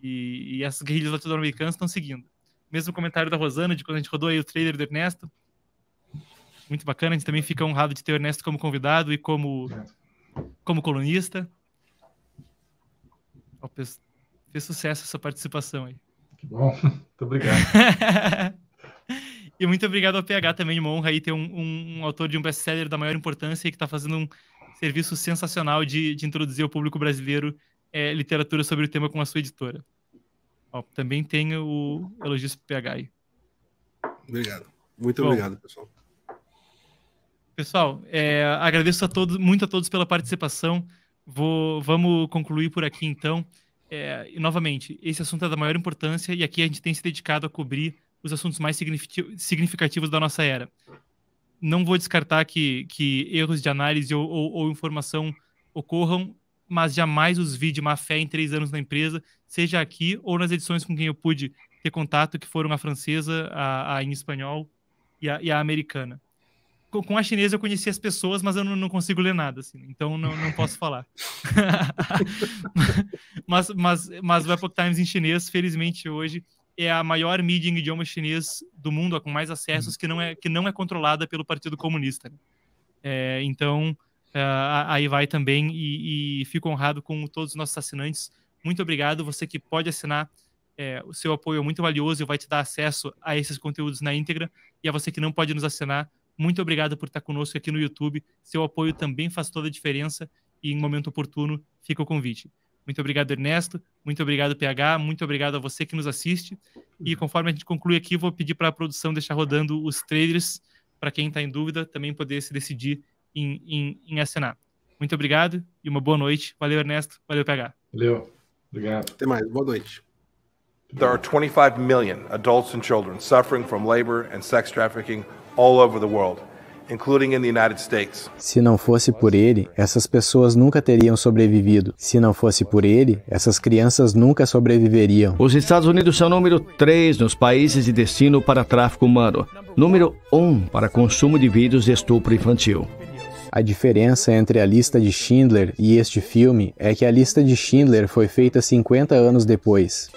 E, e essas guerrilhas latino-americanas estão seguindo. Mesmo comentário da Rosana, de quando a gente rodou aí o trailer do Ernesto. Muito bacana, a gente também fica honrado de ter o Ernesto como convidado e como, como colunista. Oh, fez, fez sucesso essa participação aí. Que bom, muito obrigado. E muito obrigado ao P H também, uma honra aí ter um, um, um autor de um best-seller da maior importância e que está fazendo um serviço sensacional de, de introduzir ao público brasileiro é, literatura sobre o tema com a sua editora. Oh, também tem o elogio para o P H aí. Obrigado, muito bom, obrigado, pessoal. Pessoal, é, agradeço a todos, muito a todos pela participação. Vou, vamos concluir por aqui, então. É, e, novamente, esse assunto é da maior importância e aqui a gente tem se dedicado a cobrir os assuntos mais significativos da nossa era. Não vou descartar que, que erros de análise ou, ou, ou informação ocorram, mas jamais os vi de má fé em três anos na empresa, seja aqui ou nas edições com quem eu pude ter contato, que foram a francesa, a, a em espanhol e a, e a americana. Com, com a chinesa eu conheci as pessoas, mas eu não, não consigo ler nada, assim, então não, não posso falar. mas, mas, mas o Epoch Times em chinês, felizmente hoje, é a maior mídia em idioma chinês do mundo, com mais acessos, que não é, que não é controlada pelo Partido Comunista. É, então, é, aí vai também, e, e fico honrado com todos os nossos assinantes. Muito obrigado, você que pode assinar, é, o seu apoio é muito valioso e vai te dar acesso a esses conteúdos na íntegra, e a você que não pode nos assinar, muito obrigado por estar conosco aqui no YouTube, seu apoio também faz toda a diferença, e em momento oportuno fica o convite. Muito obrigado, Ernesto. Muito obrigado, P H. Muito obrigado a você que nos assiste. E conforme a gente conclui aqui, vou pedir para a produção deixar rodando os trailers para quem está em dúvida também poder se decidir em, em, em assinar. Muito obrigado e uma boa noite. Valeu, Ernesto. Valeu, P H. Valeu. Obrigado. Até mais. Boa noite. There are twenty-five million adults and children suffering from labor and sex trafficking all over the world, including in the United States. Se não fosse por ele, essas pessoas nunca teriam sobrevivido. Se não fosse por ele, essas crianças nunca sobreviveriam. Os Estados Unidos são número três nos países de destino para tráfico humano, número um para consumo de vídeos de estupro infantil. A diferença entre a lista de Schindler e este filme é que a lista de Schindler foi feita cinquenta anos depois.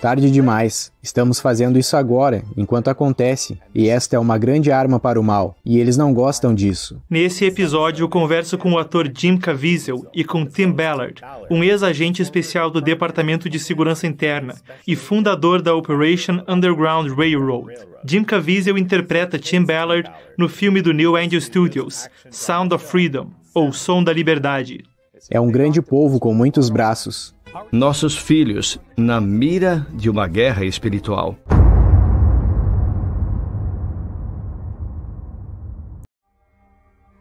Tarde demais. Estamos fazendo isso agora, enquanto acontece. E esta é uma grande arma para o mal. E eles não gostam disso. Nesse episódio, eu converso com o ator Jim Caviezel e com Tim Ballard, um ex-agente especial do Departamento de Segurança Interna e fundador da Operation Underground Railroad. Jim Caviezel interpreta Tim Ballard no filme do New Angel Studios, Sound of Freedom, ou Som da Liberdade. É um grande povo com muitos braços. Nossos filhos, na mira de uma guerra espiritual.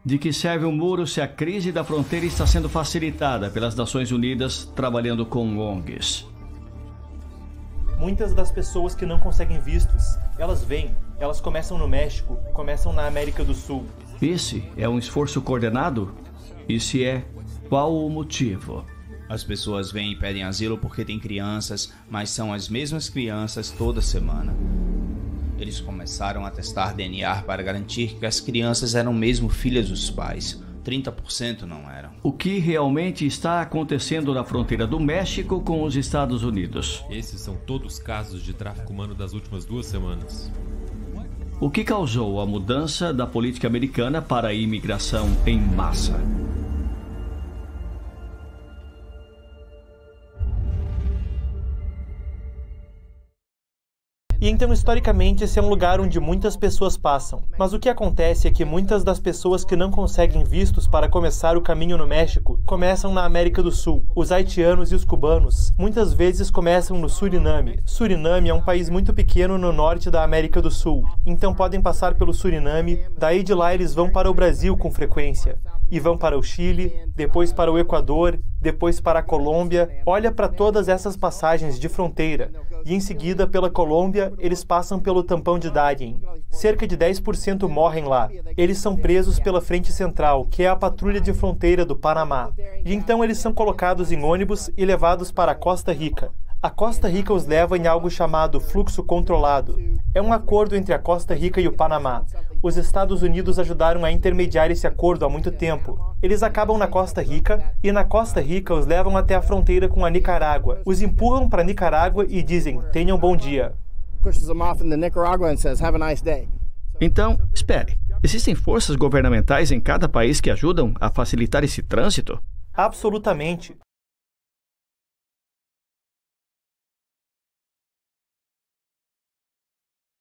De que serve o muro se a crise da fronteira está sendo facilitada pelas Nações Unidas trabalhando com O N Gs? Muitas das pessoas que não conseguem vistos, elas vêm, elas começam no México, começam na América do Sul. Esse é um esforço coordenado? E se é, qual o motivo? As pessoas vêm e pedem asilo porque tem crianças, mas são as mesmas crianças toda semana. Eles começaram a testar D N A para garantir que as crianças eram mesmo filhas dos pais. trinta por cento não eram. O que realmente está acontecendo na fronteira do México com os Estados Unidos? Esses são todos casos de tráfico humano das últimas duas semanas. O que causou a mudança da política americana para a imigração em massa? E então, historicamente, esse é um lugar onde muitas pessoas passam. Mas o que acontece é que muitas das pessoas que não conseguem vistos para começar o caminho no México começam na América do Sul. Os haitianos e os cubanos muitas vezes começam no Suriname. Suriname é um país muito pequeno no norte da América do Sul. Então podem passar pelo Suriname, daí de lá eles vão para o Brasil com frequência. E vão para o Chile, depois para o Equador, depois para a Colômbia. Olha para todas essas passagens de fronteira. E em seguida, pela Colômbia, eles passam pelo tampão de Darien. Cerca de dez por cento morrem lá. Eles são presos pela Frente Central, que é a patrulha de fronteira do Panamá. E então eles são colocados em ônibus e levados para Costa Rica. A Costa Rica os leva em algo chamado fluxo controlado. É um acordo entre a Costa Rica e o Panamá. Os Estados Unidos ajudaram a intermediar esse acordo há muito tempo. Eles acabam na Costa Rica e na Costa Rica os levam até a fronteira com a Nicarágua. Os empurram para a Nicarágua e dizem, tenham bom dia. Então, espere. Existem forças governamentais em cada país que ajudam a facilitar esse trânsito? Absolutamente.